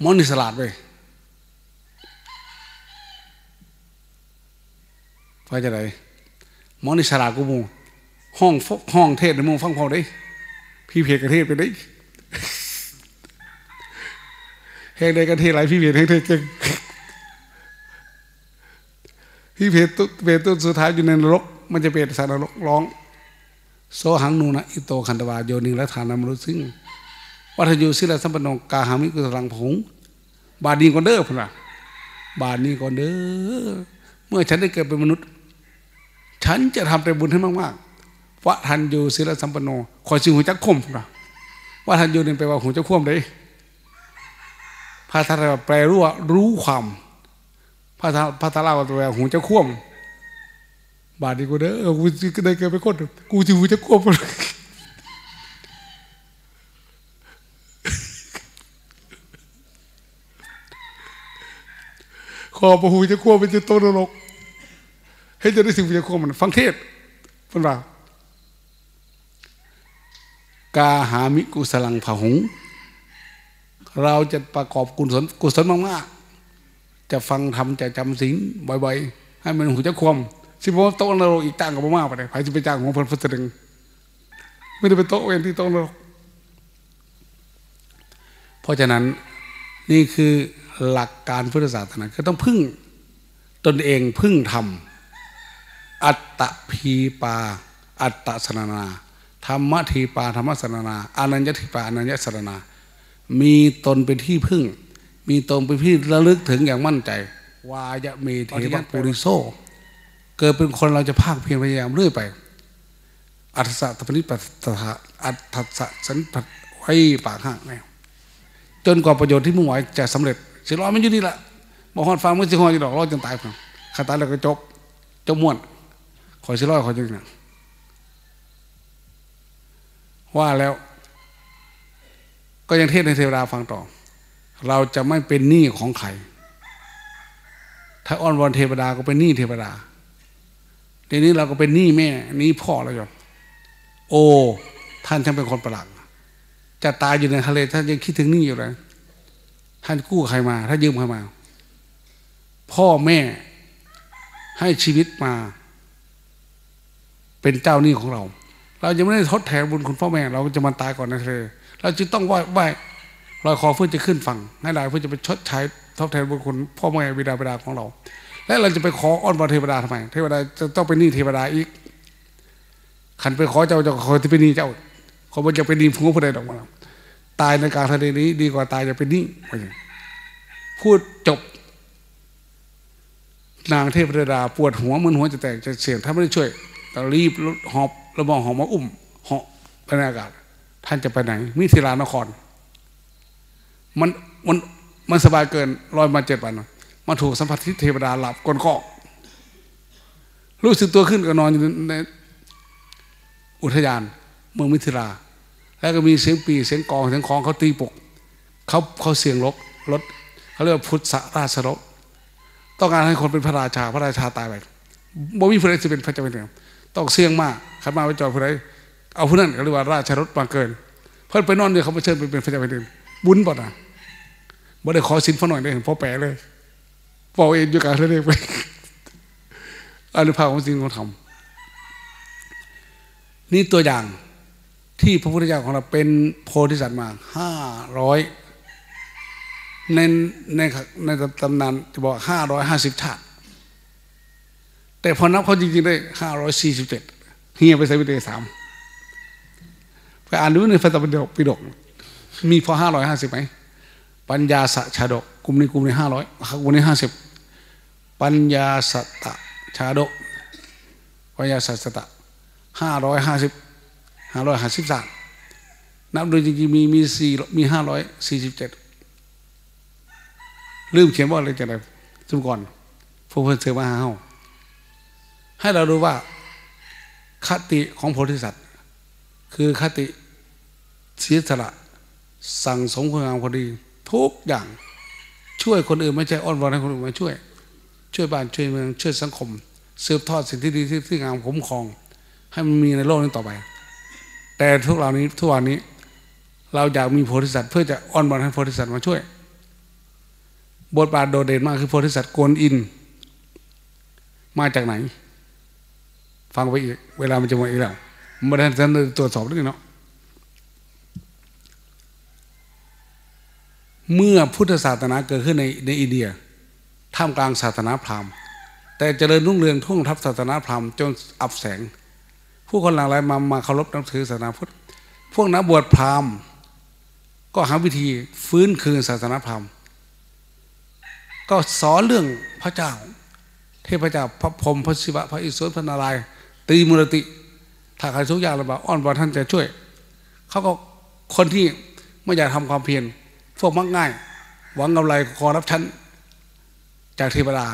หมอหนึ่งสลัดไปไปจะไหนหมอหนึ่งสลัดกูมูห้องฟกห้องเทศในมูฟังพอได้พี่เพียรกระเทศไปได้แห่งใดกระเทศหลายพี่เพียรแห่งเทศเก่งพี่เพียรตุ๊ดเพียรตุ๊ดสุดท้ายอยู่ในนรกมันจะเป็นสารนรกร้องโซหังนูนะอิโตคันตวาโยนิงและฐานามรุซึ่งวัฏโยศิลาสัมปนงกาหามิกุสลังผงบาดนี้ก่อนเด้อพระบาดนี้ก่อนเด้อเมื่อฉันได้เกิดเป็นมนุษย์ฉันจะทำแต่บุญให้มากๆวะทันยูศิลสัมปโนคอยชื่อหัวจักข่มนะวะทันยูเนี่ยแปลว่าหัวจักข่มเลยภาษาไทยแปลรู้ว่ารู้ความภาษาภาษาลาวแปลว่าหัวจักข่มบาดนี้กูเด้อกูจะได้เกิดไปโคตรกูชื่อหัวจักข่มขอประหัวจักข่มเป็นจะโตนรกให้จะได้สิ่งหัวจักข่มมันฟังเทศเป็นว่ากาหามิกุสลังผหุงเราจะประกอบกุศลกุศลมากๆจะฟังธรรมจะจำศีลบ่อยๆให้มันหูจะความสิบว่าโต๊ะนรกอีกต่างกับมากไปเลยใครจะไปจ้างของเพิ่นพัสดุไม่ได้ไปโต๊ะเองที่โต๊ะนรกเพราะฉะนั้นนี่คือหลักการพุทธศาสนาก็ต้องพึ่งตนเองพึ่งธรรมอัตตพีปาอัตตสนานาธรรมทีปาธรรมสรณาอานัญญทิปาอานัญญสรณามีตนเป็นที่พึ่งมีตนเป็นที่ระลึกถึงอย่างมั่นใจวายะเมเทวะปุริโสเกิดเป็นคนเราจะภาคเพียรพยายามเรื่อยไปอัตสะตปนิปัสสะอัตถัสสะสันผัสไว้ปากห้างแล้วจนกว่าประโยชน์ที่มุ่งหมายจะสำเร็จสิร้อยมันอยู่นี่แหละบ่ฮอดฟังมันสิฮอดอยู่ดอกร้อยจนตายพัง ข้าตายแล้วก็จบเจ้าม่วนคอยสิร้อยคอยจึงหนังว่าแล้วก็ยังเทศในเทวดาฟังต่อเราจะไม่เป็นหนี้ของใครถ้าอ้อนวอนเทวดาก็เป็นหนี้เทวดาทีนี้เราก็เป็นหนี้แม่หนี้พ่อเราจนโอ้ท่านช่างเป็นคนประหลาดจะตายอยู่ในทะเลท่านยังคิดถึงหนี้อยู่เลยท่านกู้ใครมาท่านยืมใครมาพ่อแม่ให้ชีวิตมาเป็นเจ้าหนี้ของเราเราจะไม่ได้ทดแทนบุญคุณพ่อแม่เราจะมาตายก่อนในทะเลเราจึงต้องไหว้ไหว้ลอยคอเพื่อจะขึ้นฝั่งให้ได้เพื่อจะไปชดใช้ทดแทนบุญคุณพ่อแม่บิดาบิดาของเราและเราจะไปขออ้อนวอนเทวดาทำไมเทวดาจะต้องเป็นหนี้เทวดาอีกขันไปขอเจ้าจะขอที่เป็นหนี้เจ้าขอมันจะเป็นหนี้ผู้ผู้ใดดอกมาตายในกลางทะเลนี้ดีกว่าตายจะเป็นหนี้พูดจบนางเทพธิดาปวดหัวเหมือนหัวจะแตกจะเสียงถ้าไม่ได้ช่วยก็รีบหอบระบองหอบมาอุ้มเหาะไปในอากาศท่านจะไปไหนมิถิลานครมันมันมันสบายเกินลอยมาเจ็ดวันมาถูกสัมผัสที่เทวดาหลับก้นกอกรู้สึกตัวขึ้นก็นอนอยู่ในอุทยานเมืองมิถิลาแล้วก็มีเสียงปีเสียงกองเสียงคล้องเขาตีปกเขาเขาเสียงรถรถเขาเรียกว่าพุทธราชรถต้องการให้คนเป็นพระราชาพระราชาตายไปบ่มีผู้ใดจะเป็นพระเจ้าเป็นเดิมต้องเสี่ยงมากขันมาไปจอดผู้ใดเอาผู้นั้นเขาเรียกว่าราชรถมาเกินเพื่อนไปนอนเนี่ยเขาไปเชิญไปเป็นพระเจ้าเป็นเดิมบุญป่ะนะบ่ได้ขอสินพระหน่อยได้เห็นพ่อแปะเลยเป่าเองอยู่กับเรื่องไปอนุภาพของสิ่งของธรรมนี่ตัวอย่างที่พระพุทธเจ้าของเราเป็นโพธิสัตว์มาห้าร้อยในในในตำนานจะบอกห้าร้อยห้าสิบชาติแต่พอนับเขาจริงๆได้ห้าร้อยสี่สิบเจ็ดเฮียไปใส่วิเตสามไปอ่านดูในพระไตรปิฎกมีพอห้าร้อยห้าสิบไหมปัญญาสชาดกกลุ่มนี้กลุ่มนี้ห้าร้อยกลุ่มนี้ห้าสิบปัญญาสตะชาดกปัญญาสัตตะห้าร้อยห้าสิบห้าร้อยห้าสิบสามนับโดยจริงๆมีมีสี่มีห้าร้อยสี่สิบเจ็ดลืมเขียนว่าอะไรจะไหนจุ่มก่อนพวกเพื่อนเสือมาหาเฮาให้เรารู้ว่าคติของโพธิสัตว์คือคติเสียสละสั่งสมคุณงามความดีทุกอย่างช่วยคนอื่นไม่ใช่อ้อนวอนให้คนอื่นมาช่วยช่วยบ้านช่วยเมืองช่วยสังคมสืบทอดสิ่งที่ดีที่งามคุ้มครองให้มันมีในโลกนี้ต่อไปแต่ทุกเหล่านี้ทุกวันนี้เราอยากมีโพธิสัตว์เพื่อจะอ้อนวอนให้โพธิสัตว์มาช่วยบทบาทโดดเด่นมากคือโพธิสัตว์โกนอินมาจากไหนฟังไปอีกเวลามันจะหมดอีกแล้วไม่ได้จะตรวจสอบด้วยเนาะเมื่อพุทธศาสนาเกิดขึ้นในในอินเดียท่ามกลางศาสนาพราหมณ์แต่เจริญรุ่งเรืองท่วงทับศาสนาพราหมณ์จนอับแสงผู้คนหลั่งไหลมามาเคารพนับถือศาสนาพุทธพวกนักบวชพราหมณ์ก็หาวิธีฟื้นคืนศาสนาพราหมณ์ก็สอนเรื่องพระเจ้าเทพเจ้าพระพรหมพระศิวะพระอิศวรพระนารายณ์ตรีมูรติถ้าใครทุกอย่างลำบากอ้อนวอนท่านจะช่วยเขาก็คนที่ไม่อยากทำความเพียรพวกมักง่ายหวังกำไรขอรับชั้นจากเทวดา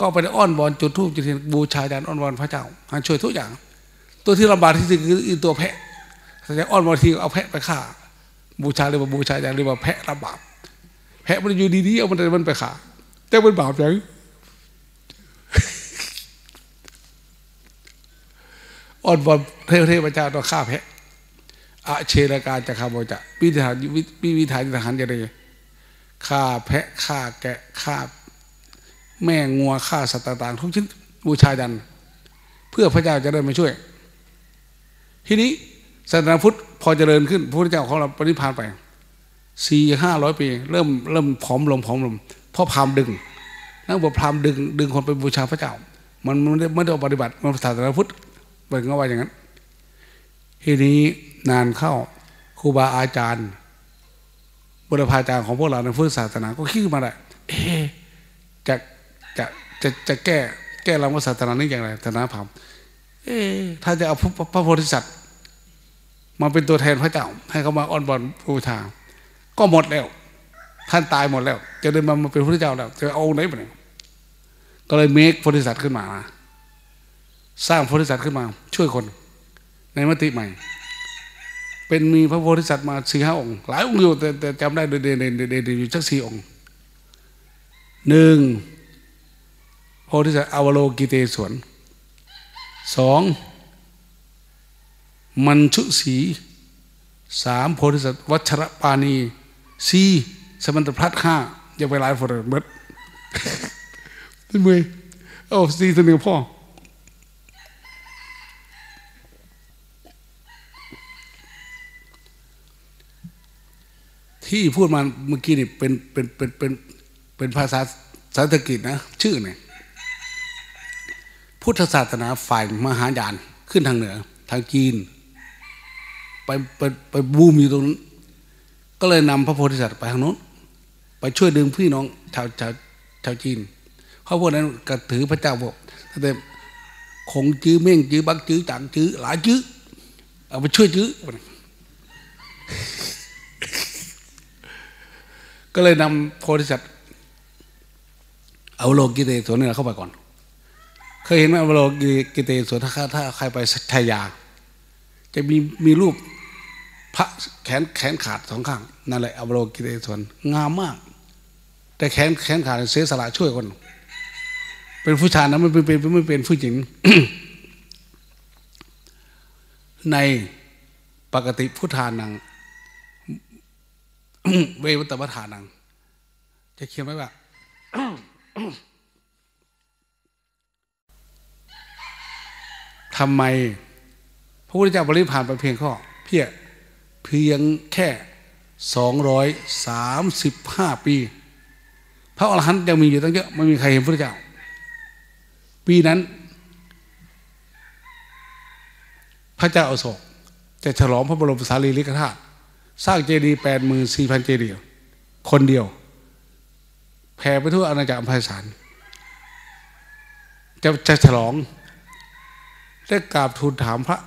ก็ไปอ้อนวอนจุดธูปจุดเทียนบูชายันอ้อนวอนพระเจ้าให้ช่วยทุกอย่างตัวที่ลำบากที่สุดคือตัวแพะจะอ้อนวอนทีเอาแพะไปฆ่าบูชาหรือว่าบูชายันหรือว่าแพะรับบาปแพะมันอยู่ดีๆเอามันไปฆ่าแต่เป็นบาปอย่างอ้อนวอนเทวเทพเจ้าต้องฆ่าแพะอาเชรการจะฆ่าบริจาควิถีทหารวิวิถีทหารจะได้ฆ่าแพะฆ่าแกะฆ่าแม่งัวฆ่าสัตว์ต่างๆทุกชิ้นบูชายันเพื่อพระเจ้าจะได้มาช่วยทีนี้ศาสนาพุทธพอเจริญขึ้นพระพุทธเจ้าของเราปฏิภาณไปสี่ห้าร้อยปีเริ่มเริ่มผอมลงผอมลงเพราะพราหมณ์ดึงนักบวชพราหมณ์ดึงดึงคนไปบูชาพระเจ้ามันไม่ได้ไม่ได้ปฏิบัติมันศาสนาพุทธเป็นก็ว่าอย่างนั้นทีนี้นานเข้าครูบาอาจารย์บุรพาจารย์ของพวกเราในพุทธศาสนาก็คิดมาได้เอจะจะจะจะแก้แก้เราศาสนานี้อย่างไรศาสนาพราหมณ์เอถ้าจะเอาพระโพธิสัตว์มาเป็นตัวแทนพระเจ้าให้เขามาอ้อนวอนบูชาก็หมดแล้วท่านตายหมดแล้วจะเดินมามาเป็นพระเจ้าแล้วจะเอาไหนไปไหน ก็เลยเมคโพธิสัตว์ขึ้นมาสร้างโพธิสัตว์ขึ้นมาช่วยคนในมติใหม่เป็นมีพระโพธิสัตว์มาสี่ห้าองค์หลายองค์อยู่แต่แต่จำได้เด่นเด่นเด่นอยู่สักสี่องค์หนึ่งโพธิสัตว์อวโลกิเตศวรสองมัญชุสีสามโพธิสัตว์วัชรปานีสี่สมันตพลัดห้าอย่าไปหลายฝนเบิดที่มือโอ้สี่ตัวหนึ่งพ่อที่พูดมาเมื่อกี้นี่เป็นเป็นเป็นเป็นเป็นภาษาสันสกฤตนะชื่อเนี่ยพุทธศาสนาฝ่ายมหายานขึ้นทางเหนือทางจีนไปไปไปบูมอยู่ตรงนั้นก็เลยนำพระโพธิสัตว์ไปทางโน้นไปช่วยดึงพี่น้องชาวชาวชาวจีนเขาพวกนั้นกระถือพระเจ้าพวกแต่คงจื้อเม่งจื้อบักจื้อต่างจื้อหลายจื้อเอาไปช่วยจื้อก็เลยนำโพธิสัตว์อวโลกิเตศวรเนี่ยเข้าไปก่อนเคยเห็นไหมอวโลกิเตศวรถ้าถ้าใครไปสัตยาจะมีมีรูปพระแขนแขนขาดสองข้างนั่นแหละอวโลกิเตศวรงามมากแต่แขนแขนขาดเสียสละช่วยคนเป็นผู้ชายนะไม่เป็นไม่เป็นผู้หญิง ในปกติพุทธานังเววัตปทานังจะเขียนไว้ว่า ทำไมพระพุทธเจ้าปรินิพพานไปเพียงข้อเพียงเพียงแค่สองร้อยสามสิบห้าปีพระอรหันต์ยังมีอยู่ตั้งเยอะไม่มีใครเห็นพระพุทธเจ้าปีนั้นพระเจ้าอโศกจะฉลองพระบรมสารีริกธาตุสร้างเจดีย์แปดหมื่นสี่พันเจดีย์คนเดียวแผ่ไปทั่วอาณาจักรอัมพสารจะจะฉลองได้กราบทูลถามพระ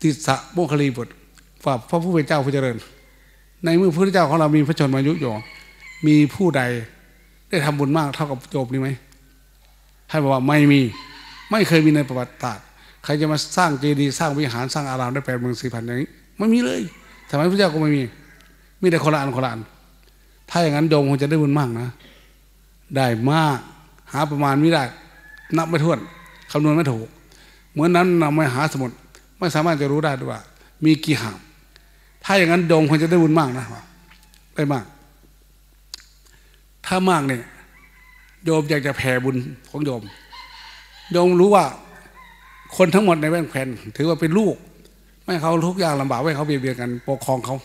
ติสสะโมคคิรีบุตรฝ่าพระผู้เป็นเจ้าผู้เจริญในเมื่อพระพุทธเจ้าของเรามีพระชนมายุอยู่มีผู้ใดได้ทำบุญมากเท่ากับโยมนี้ไหมท่านบอกว่าไม่มีไม่เคยมีในประวัติศาสตร์ใครจะมาสร้างเจดีย์สร้างวิหารสร้างอารามได้แปดหมื่นสี่พันอย่างนี้ไม่มีเลยสมัยพระเจ้าก็ไม่มีมีแต่คนละอันคนละอันถ้าอย่างนั้นโยมคงจะได้บุญมากนะได้มากหาประมาณไม่ได้นับไม่ถ้วนคำนวณไม่ถูกเหมือนนั้นเราไม่หาสมุดไม่สามารถจะรู้ได้ด้วยว่ามีกี่หางถ้าอย่างนั้นโยมคงจะได้บุญมากนะได้มากถ้ามากเนี่ยโยมอยากจะแผ่บุญของโยมโยมรู้ว่าคนทั้งหมดในแว่นแคว้นถือว่าเป็นลูกไม่เขาทุกอย่างลำบากไม่เขาเบียดเบียนกันปกครองเขา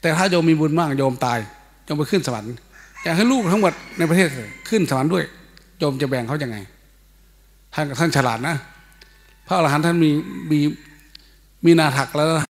แต่ถ้าโยมมีบุญมากโยมตายโยมไปขึ้นสวรรค์อยากให้ลูกทั้งหมดในประเทศขึ้นสวรรค์ด้วยโยมจะแบ่งเขาอย่างไงท่านท่านฉลาดนะพระอรหันต์ท่านมีมีมีนาถักแล้ว